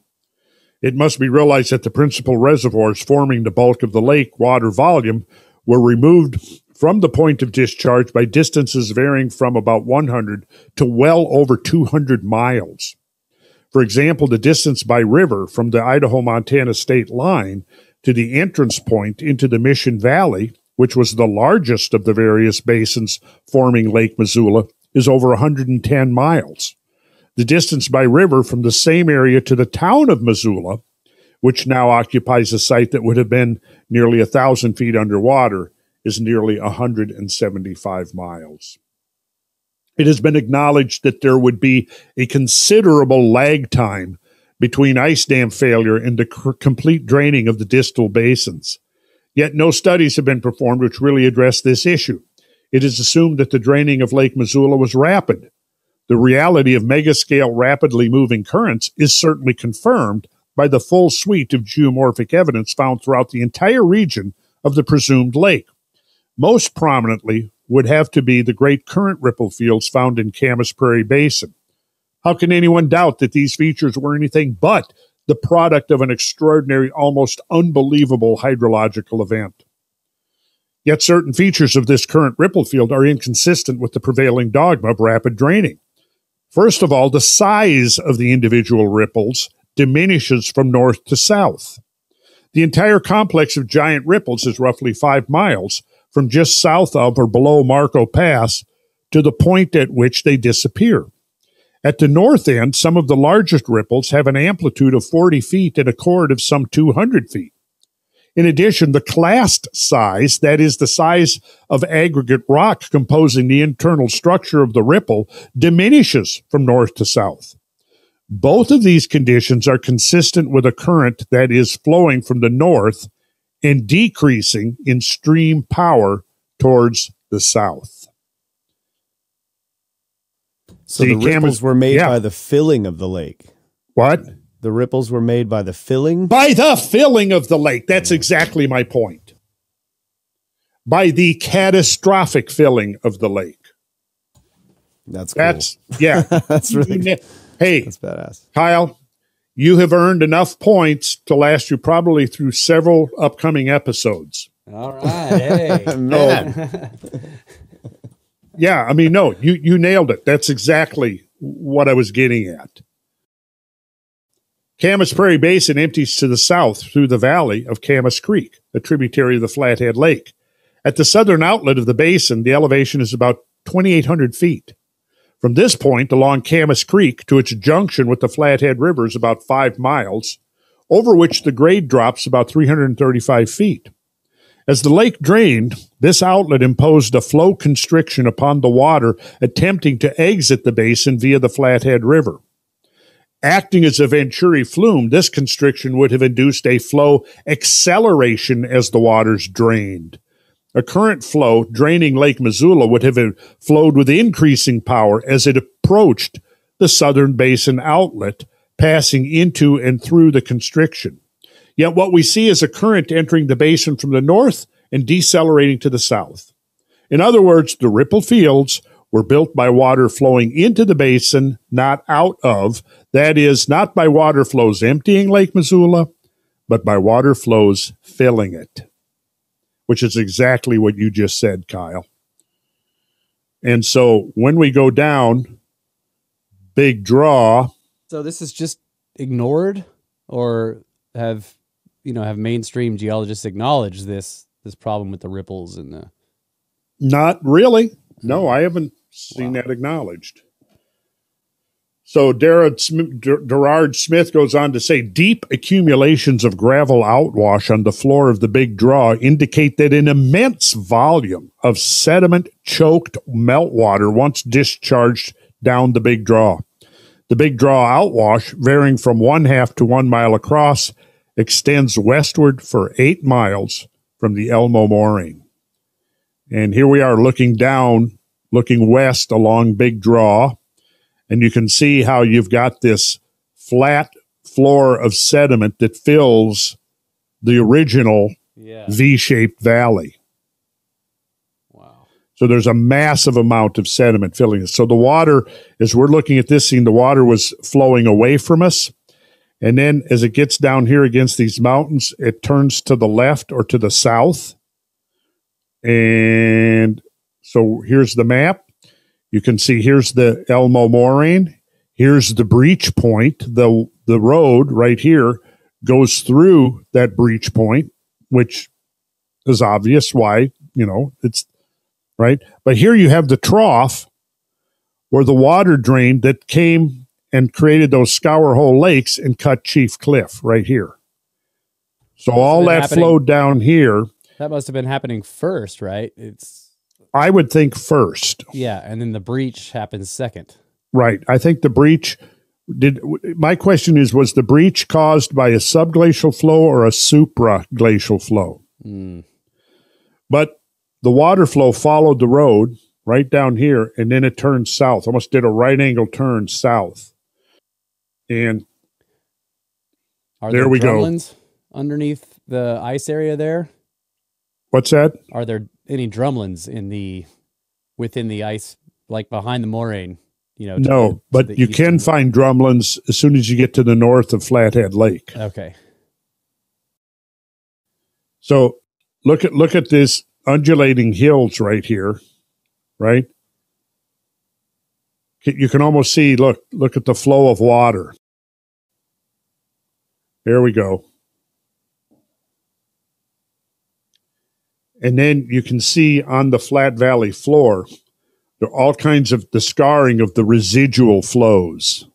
It must be realized that the principal reservoirs forming the bulk of the lake water volume were removed from the point of discharge by distances varying from about 100 to well over 200 miles. For example, the distance by river from the Idaho-Montana state line to the entrance point into the Mission Valley, which was the largest of the various basins forming Lake Missoula, is over 110 miles. The distance by river from the same area to the town of Missoula, which now occupies a site that would have been nearly 1,000 feet underwater, is nearly 175 miles. It has been acknowledged that there would be a considerable lag time between ice dam failure and the complete draining of the distal basins. Yet no studies have been performed which really address this issue. It is assumed that the draining of Lake Missoula was rapid. The reality of megascale rapidly moving currents is certainly confirmed by the full suite of geomorphic evidence found throughout the entire region of the presumed lake. Most prominently would have to be the great current ripple fields found in Camas Prairie Basin. How can anyone doubt that these features were anything but the product of an extraordinary, almost unbelievable hydrological event? Yet certain features of this current ripple field are inconsistent with the prevailing dogma of rapid draining. First of all, the size of the individual ripples diminishes from north to south. The entire complex of giant ripples is roughly 5 miles, from just south of or below Marco Pass to the point at which they disappear. At the north end, some of the largest ripples have an amplitude of 40 feet and a chord of some 200 feet. In addition, the clast size, that is the size of aggregate rock composing the internal structure of the ripple, diminishes from north to south. Both of these conditions are consistent with a current that is flowing from the north and decreasing in stream power towards the south. So the ripples were made by the filling of the lake. What? The ripples were made by the filling? By the filling of the lake. That's exactly my point. By the catastrophic filling of the lake. That's cool. That's, yeah. That's really cool. Hey, that's badass. Kyle, you have earned enough points to last you probably through several upcoming episodes. All right. Hey. Man. Yeah, I mean, no, you nailed it. That's exactly what I was getting at. Camas Prairie Basin empties to the south through the valley of Camas Creek, a tributary of the Flathead Lake. At the southern outlet of the basin, the elevation is about 2,800 feet. From this point along Camas Creek to its junction with the Flathead River is about 5 miles, over which the grade drops about 335 feet. As the lake drained, this outlet imposed a flow constriction upon the water attempting to exit the basin via the Flathead River. Acting as a venturi flume, this constriction would have induced a flow acceleration as the waters drained. a current flow draining Lake Missoula would have flowed with increasing power as it approached the southern basin outlet, passing into and through the constriction. Yet what we see is a current entering the basin from the north and decelerating to the south. In other words, the ripple fields were built by water flowing into the basin, not out of, that is, not by water flows emptying Lake Missoula, but by water flows filling it, which is exactly what you just said, Kyle. And so when we go down, big draw. So this is just ignored, or have mainstream geologists acknowledge this problem with the ripples and the... Not really. No, I haven't seen that acknowledged. So Derard Smith goes on to say, deep accumulations of gravel outwash on the floor of the Big Draw indicate that an immense volume of sediment-choked meltwater once discharged down the Big Draw. The Big Draw outwash, varying from 1/2 to 1 mile across, extends westward for 8 miles from the Elmo Moraine. And here we are looking down, looking west along Big Draw, and you can see how you've got this flat floor of sediment that fills the original V-shaped valley. Wow. So there's a massive amount of sediment filling it. So the water, as we're looking at this scene, the water was flowing away from us. And then as it gets down here against these mountains, it turns to the left or to the south. And so here's the map. You can see here's the Elmo Moraine. Here's the breach point. The road right here goes through that breach point, which is obvious why, it's right. But here you have the trough where the water drained that came and created those scour hole lakes and cut Chief Cliff right here. So all that flowed down here. That must have been happening first, right? I would think first. Yeah, and then the breach happens second. Right. I think the breach my question is, was the breach caused by a subglacial flow or a supraglacial flow? Mm. But the water flow followed the road right down here, and then it turned south, almost did a right angle turn south. And there we go. Are there drumlins underneath the ice area there? What's that? Are there any drumlins within the ice, like behind the moraine? No, but you can find drumlins as soon as you get to the north of Flathead Lake. Okay. So look at this undulating hills right here, right? You can almost see. Look at the flow of water. There we go. And then you can see on the flat valley floor, there are all kinds of the scarring of the residual flows.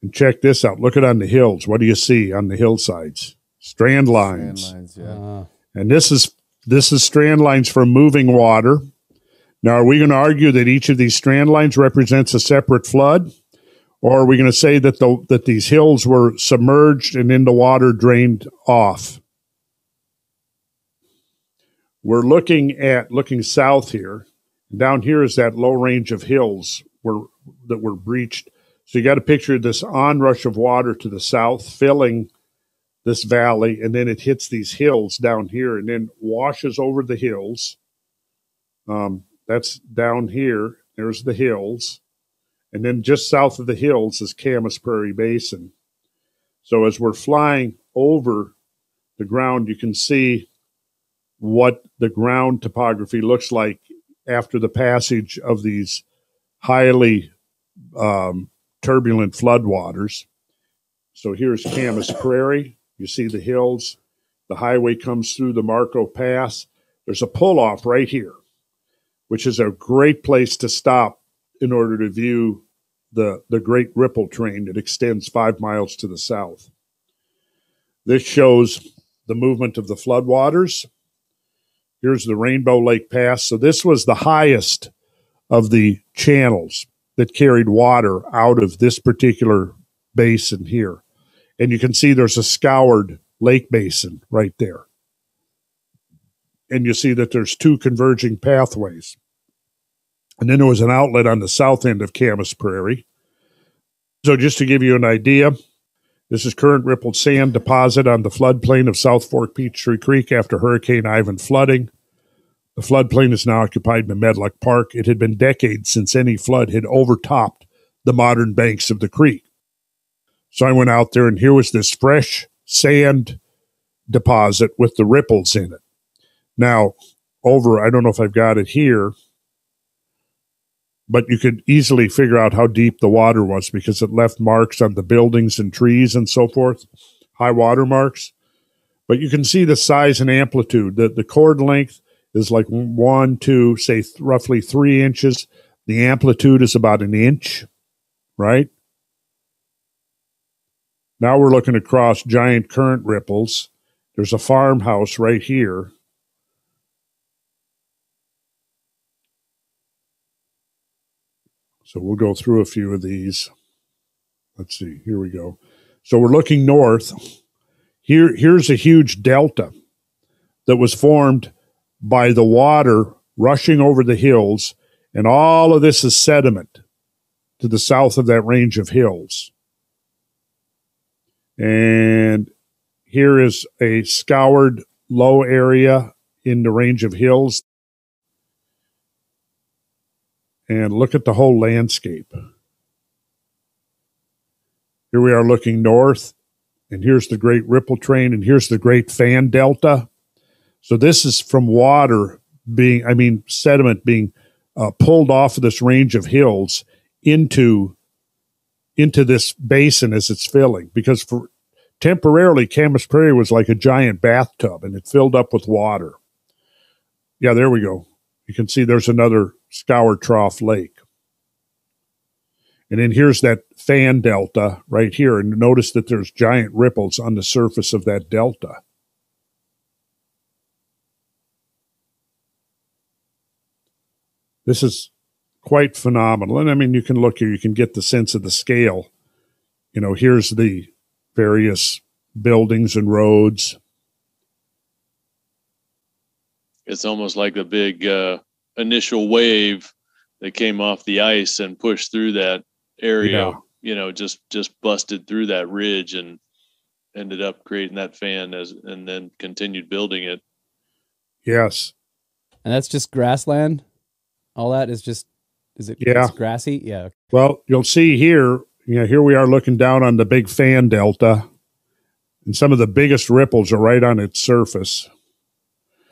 And check this out. Look at on the hills. What do you see on the hillsides? Strand lines. Strand lines, yeah. And this is strand lines for moving water. Now, are we going to argue that each of these strand lines represents a separate flood? Or are we going to say that that these hills were submerged and in the water drained off? We're looking south here. Down here is that low range of hills that were breached. So you got a picture of this onrush of water to the south filling this valley, and then it hits these hills down here and then washes over the hills. That's down here. There's the hills. And then just south of the hills is Camas Prairie Basin. So as we're flying over the ground, you can see what the ground topography looks like after the passage of these highly turbulent floodwaters. So here's Camas Prairie. You see the hills. The highway comes through the Marco Pass. There's a pull-off right here, which is a great place to stop in order to view the Great Ripple Train that extends 5 miles to the south. This shows the movement of the floodwaters. Here's the Rainbow Lake Pass. So this was the highest of the channels that carried water out of this particular basin here. And you can see there's a scoured lake basin right there. And you see that there's two converging pathways. And then there was an outlet on the south end of Camas Prairie. So just to give you an idea, this is current rippled sand deposit on the floodplain of South Fork Peachtree Creek after Hurricane Ivan flooding. The floodplain is now occupied by Medlock Park. It had been decades since any flood had overtopped the modern banks of the creek. So I went out there, and here was this fresh sand deposit with the ripples in it. Now, over, I don't know if I've got it here, but you could easily figure out how deep the water was because it left marks on the buildings and trees and so forth, high water marks. But you can see the size and amplitude. The chord length is like roughly 3 inches. The amplitude is about an inch, right? Now we're looking across giant current ripples. There's a farmhouse right here. So we'll go through a few of these. Let's see. Here we go. So we're looking north. Here's a huge delta that was formed by the water rushing over the hills, and all of this is sediment to the south of that range of hills. And here is a scoured low area in the range of hills. And look at the whole landscape. Here we are looking north, and here's the Great Ripple Train, and here's the Great Fan Delta. So this is from water being, sediment being pulled off of this range of hills into this basin as it's filling. Because temporarily, Camas Prairie was like a giant bathtub, and it filled up with water. Yeah, there we go. You can see there's another scour trough lake. And then here's that fan delta right here. And notice that there's giant ripples on the surface of that delta. This is quite phenomenal. And you can look here, you can get the sense of the scale. Here's the various buildings and roads. It's almost like the big initial wave that came off the ice and pushed through that area, yeah. Just busted through that ridge and ended up creating that fan and then continued building it. Yes. And that's just grassland? All that is just, is it grassy? Yeah. Well, you'll see here, here we are looking down on the big fan delta, and some of the biggest ripples are right on its surface.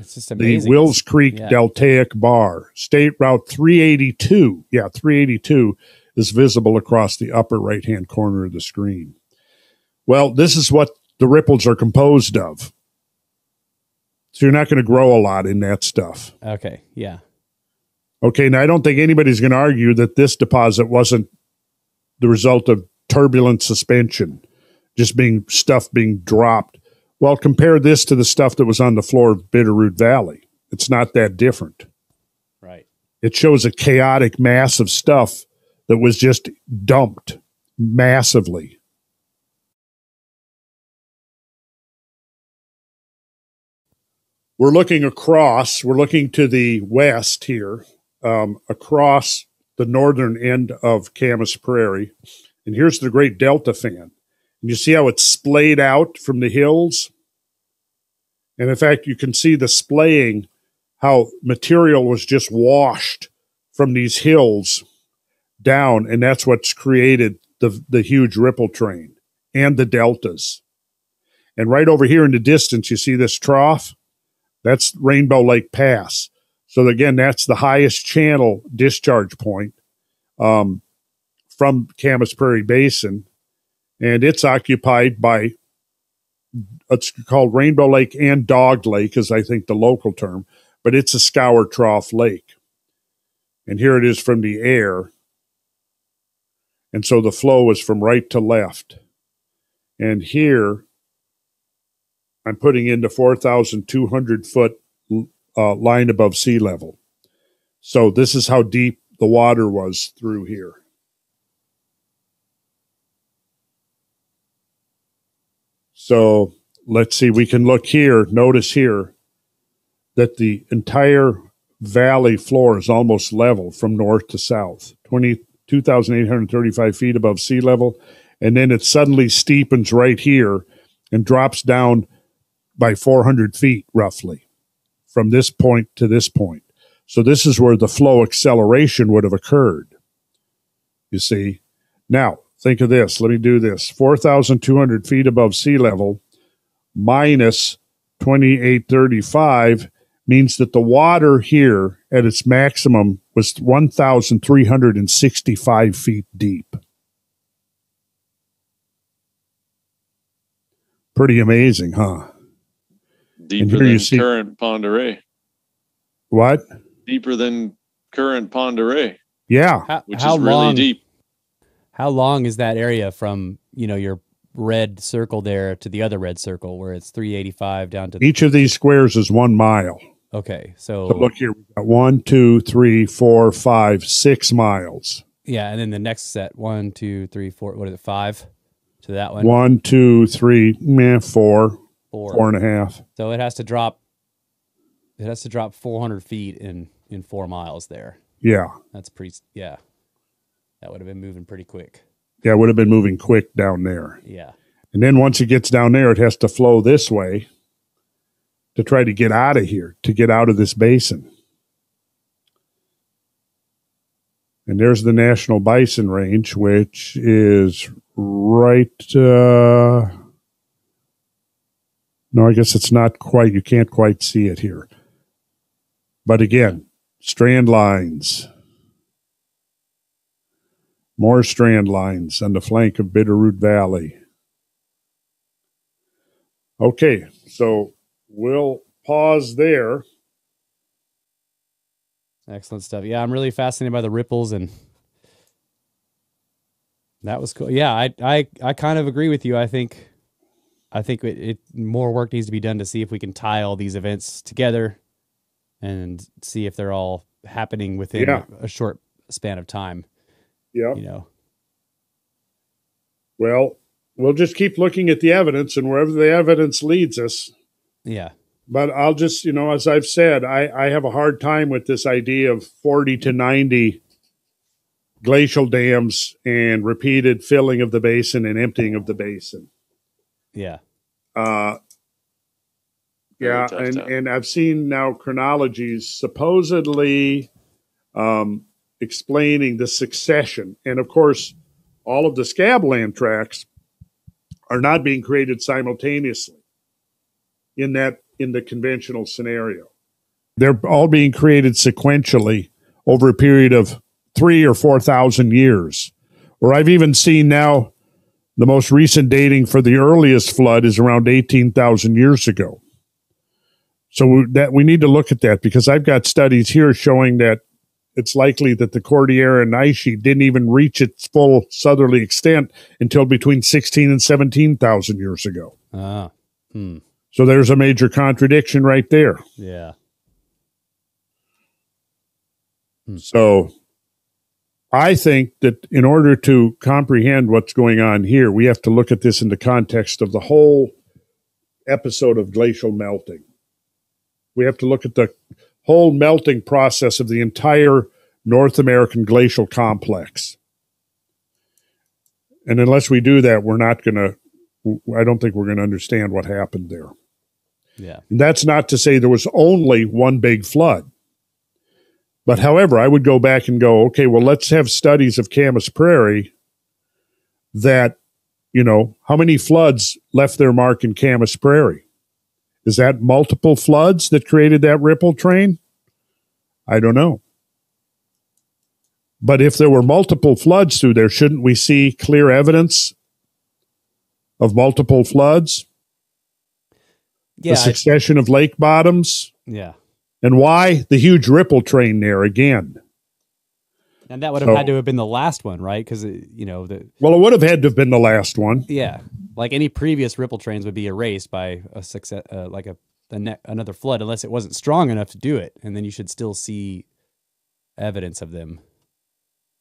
It's just amazing. The Wills Creek Deltaic Bar, State Route 382. Yeah, 382 is visible across the upper right-hand corner of the screen. Well, this is what the ripples are composed of. So you're not going to grow a lot in that stuff. Okay, yeah. Okay, now I don't think anybody's going to argue that this deposit wasn't the result of turbulent suspension, just stuff being dropped. Well, compare this to the stuff that was on the floor of Bitterroot Valley. It's not that different. Right. It shows a chaotic mass of stuff that was just dumped massively. We're looking across. We're looking to the west here, across the northern end of Camas Prairie. And here's the Great Delta Fan. And you see how it's splayed out from the hills? And in fact, you can see the splaying, how material was just washed from these hills down, and that's what's created the huge ripple train and the deltas. And right over here in the distance, you see this trough? That's Rainbow Lake Pass. So again, that's the highest channel discharge point from Camas Prairie Basin. And it's occupied by, it's called Rainbow Lake and Dog Lake, is I think the local term, but it's a scour trough lake. And here it is from the air. And so the flow is from right to left. And here, I'm putting in the 4,200-foot line above sea level. So this is how deep the water was through here. So let's see, we can look here, notice here that the entire valley floor is almost level from north to south, 2,835 feet above sea level. And then it suddenly steepens right here and drops down by 400 feet roughly from this point to this point. So this is where the flow acceleration would have occurred, you see. Now, think of this. Let me do this. 4,200 feet above sea level minus 2,835 means that the water here at its maximum was 1,365 feet deep. Pretty amazing, huh? Deeper than current Pend Oreille. What? Deeper than current Pend Oreille. Yeah. Which is really deep. How long is that area from, you know, your red circle there to the other red circle where it's 385 down to... Each of these squares is 1 mile. Okay, so look here. We've got 1, 2, 3, 4, 5, 6 miles. Yeah, and then the next set, 1, 2, 3, 4, what is it, 5 to that one? 1, 2, 3, 4, 4 and a half. So it has to drop 400 feet in 4 miles there. Yeah. That's pretty, yeah. That would have been moving pretty quick. Yeah, it would have been moving quick down there. Yeah. And then once it gets down there, it has to flow this way to try to get out of here, to get out of this basin. And there's the National Bison Range, which is right... no, I guess it's not quite... You can't quite see it here. But again, strand lines... More strand lines on the flank of Bitterroot Valley. Okay, so we'll pause there. Excellent stuff. Yeah, I'm really fascinated by the ripples, and that was cool. Yeah, I kind of agree with you. I think more work needs to be done to see if we can tie all these events together and see if they're all happening within a short span of time. Yeah. You know. Well, we'll just keep looking at the evidence and wherever the evidence leads us. Yeah. But I'll just, you know, as I've said, I have a hard time with this idea of 40 to 90 glacial dams and repeated filling of the basin and emptying of the basin. Yeah. Yeah. And I've seen now chronologies supposedly, explaining the succession. And of course, all of the Scabland tracks are not being created simultaneously in the conventional scenario. They're all being created sequentially over a period of 3,000 or 4,000 years. Or I've even seen now the most recent dating for the earliest flood is around 18,000 years ago. So we need to look at that, because I've got studies here showing that it's likely that the Cordilleran ice sheet didn't even reach its full southerly extent until between 16 and 17,000 years ago. Ah, So there's a major contradiction right there. Yeah. So I think that in order to comprehend what's going on here, we have to look at this in the context of the whole episode of glacial melting. We have to look at the whole melting process of the entire North American glacial complex. And unless we do that, I don't think we're going to understand what happened there. Yeah. And that's not to say there was only one big flood. But however, I would go back and go, okay, well, let's have studies of Camas Prairie that, you know, how many floods left their mark in Camas Prairie? Is that multiple floods that created that ripple train? I don't know. But if there were multiple floods through there, shouldn't we see clear evidence of multiple floods? Yeah, the succession of lake bottoms? Yeah. And why? The huge ripple train there again. And that would have had to have been the last one, right? Because, you know... Well, it would have had to have been the last one. Yeah. Like any previous ripple trains would be erased by a success, another flood, unless it wasn't strong enough to do it, and then you should still see evidence of them.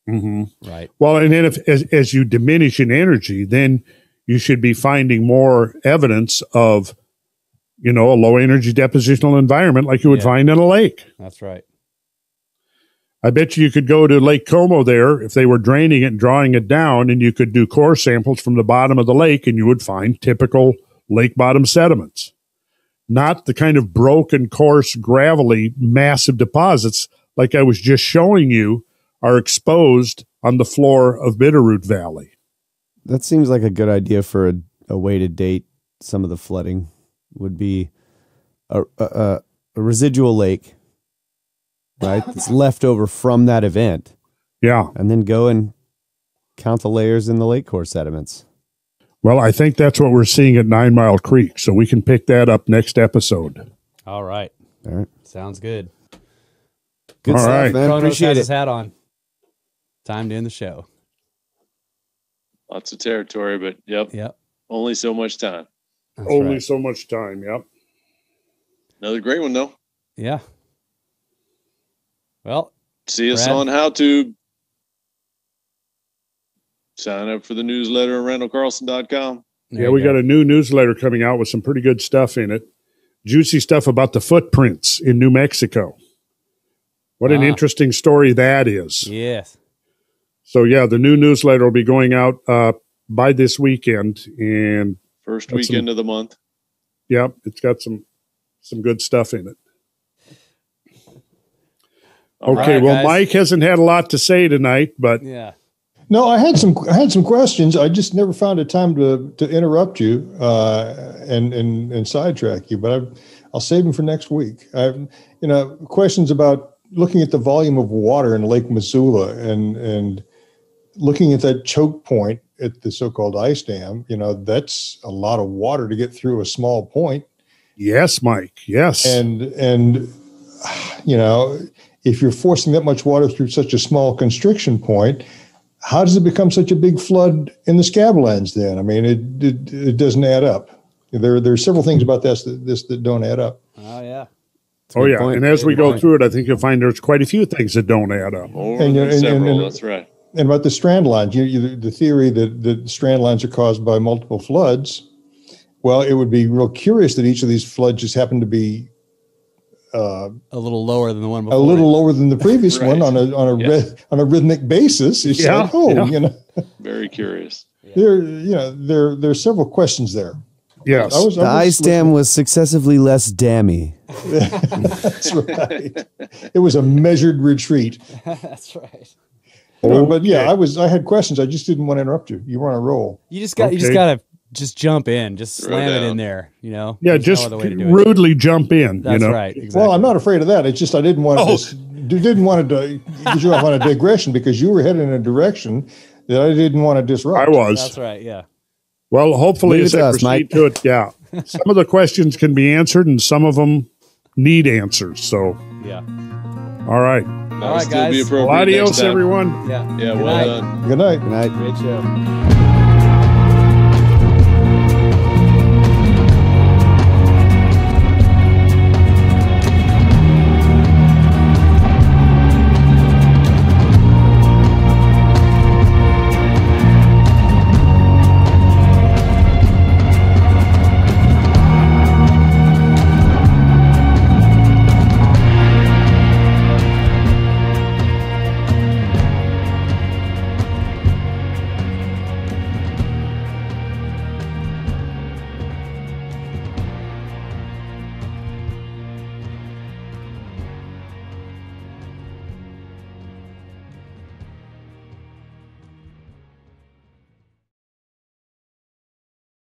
Mm-hmm. Right. Well, and then if as you diminish in energy, then you should be finding more evidence of, you know, a low energy depositional environment like you would find in a lake. That's right. I bet you could go to Lake Como there if they were draining it and drawing it down, and you could do core samples from the bottom of the lake, and you would find typical lake bottom sediments, not the kind of broken, coarse, gravelly, massive deposits like I was just showing you are exposed on the floor of Bitterroot Valley. That seems like a good idea for a way to date some of the flooding would be a residual lake, right? That's left over from that event. Yeah. And then go and count the layers in the lake core sediments. Well, I think that's what we're seeing at 9 Mile Creek, so we can pick that up next episode. All right. All right. Sounds good. Good All stuff, right. man. Kronos Appreciate has it. His hat on. Time to end the show. Lots of territory, but yep. Only so much time. That's only right. so much time, yep. Another great one, though. Yeah. Well, see us on how to sign up for the newsletter at randallcarlson.com. Yeah, we got a new newsletter coming out with some pretty good stuff in it. Juicy stuff about the footprints in New Mexico. What an interesting story that is. Yes. So, yeah, the new newsletter will be going out by this weekend. And first weekend of the month. Yeah, it's got some good stuff in it. Okay, right, well, guys. Mike hasn't had a lot to say tonight, but no, I had some questions. I just never found a time to interrupt you and sidetrack you. But I'll save them for next week. Questions about looking at the volume of water in Lake Missoula and looking at that choke point at the so-called ice dam. You know, that's a lot of water to get through a small point. Yes, Mike. Yes, and you know. If you're forcing that much water through such a small constriction point, how does it become such a big flood in the Scablands then? I mean, it doesn't add up. There are several things about this that don't add up. Oh, yeah. Oh, yeah. Point. And as we go through it, I think you'll find there's quite a few things that don't add up. And that's right. And about the strand lines, the theory that the strand lines are caused by multiple floods, well, it would be real curious that each of these floods just happened to be a little lower than the one before. A little lower than the previous right. one on a rhythmic basis. It's like, you know. Very curious. Yeah. There are several questions there. Yes. The ice dam was successively less dammy. That's right. It was a measured retreat. That's right. But I had questions. I just didn't want to interrupt you. You were on a roll. You just got to jump in, just slam it in there, you know? Yeah, just rudely jump in. That's right. Exactly. Well, I'm not afraid of that. It's just I didn't want to get you off on a digression because you were headed in a direction that I didn't want to disrupt. I was. That's right, yeah. Well, hopefully as I proceed to it, some of the questions can be answered and some of them need answers, so. Yeah. All right. All right, guys. Well, adios, everyone. Yeah. Yeah, well done. Good night. Great show.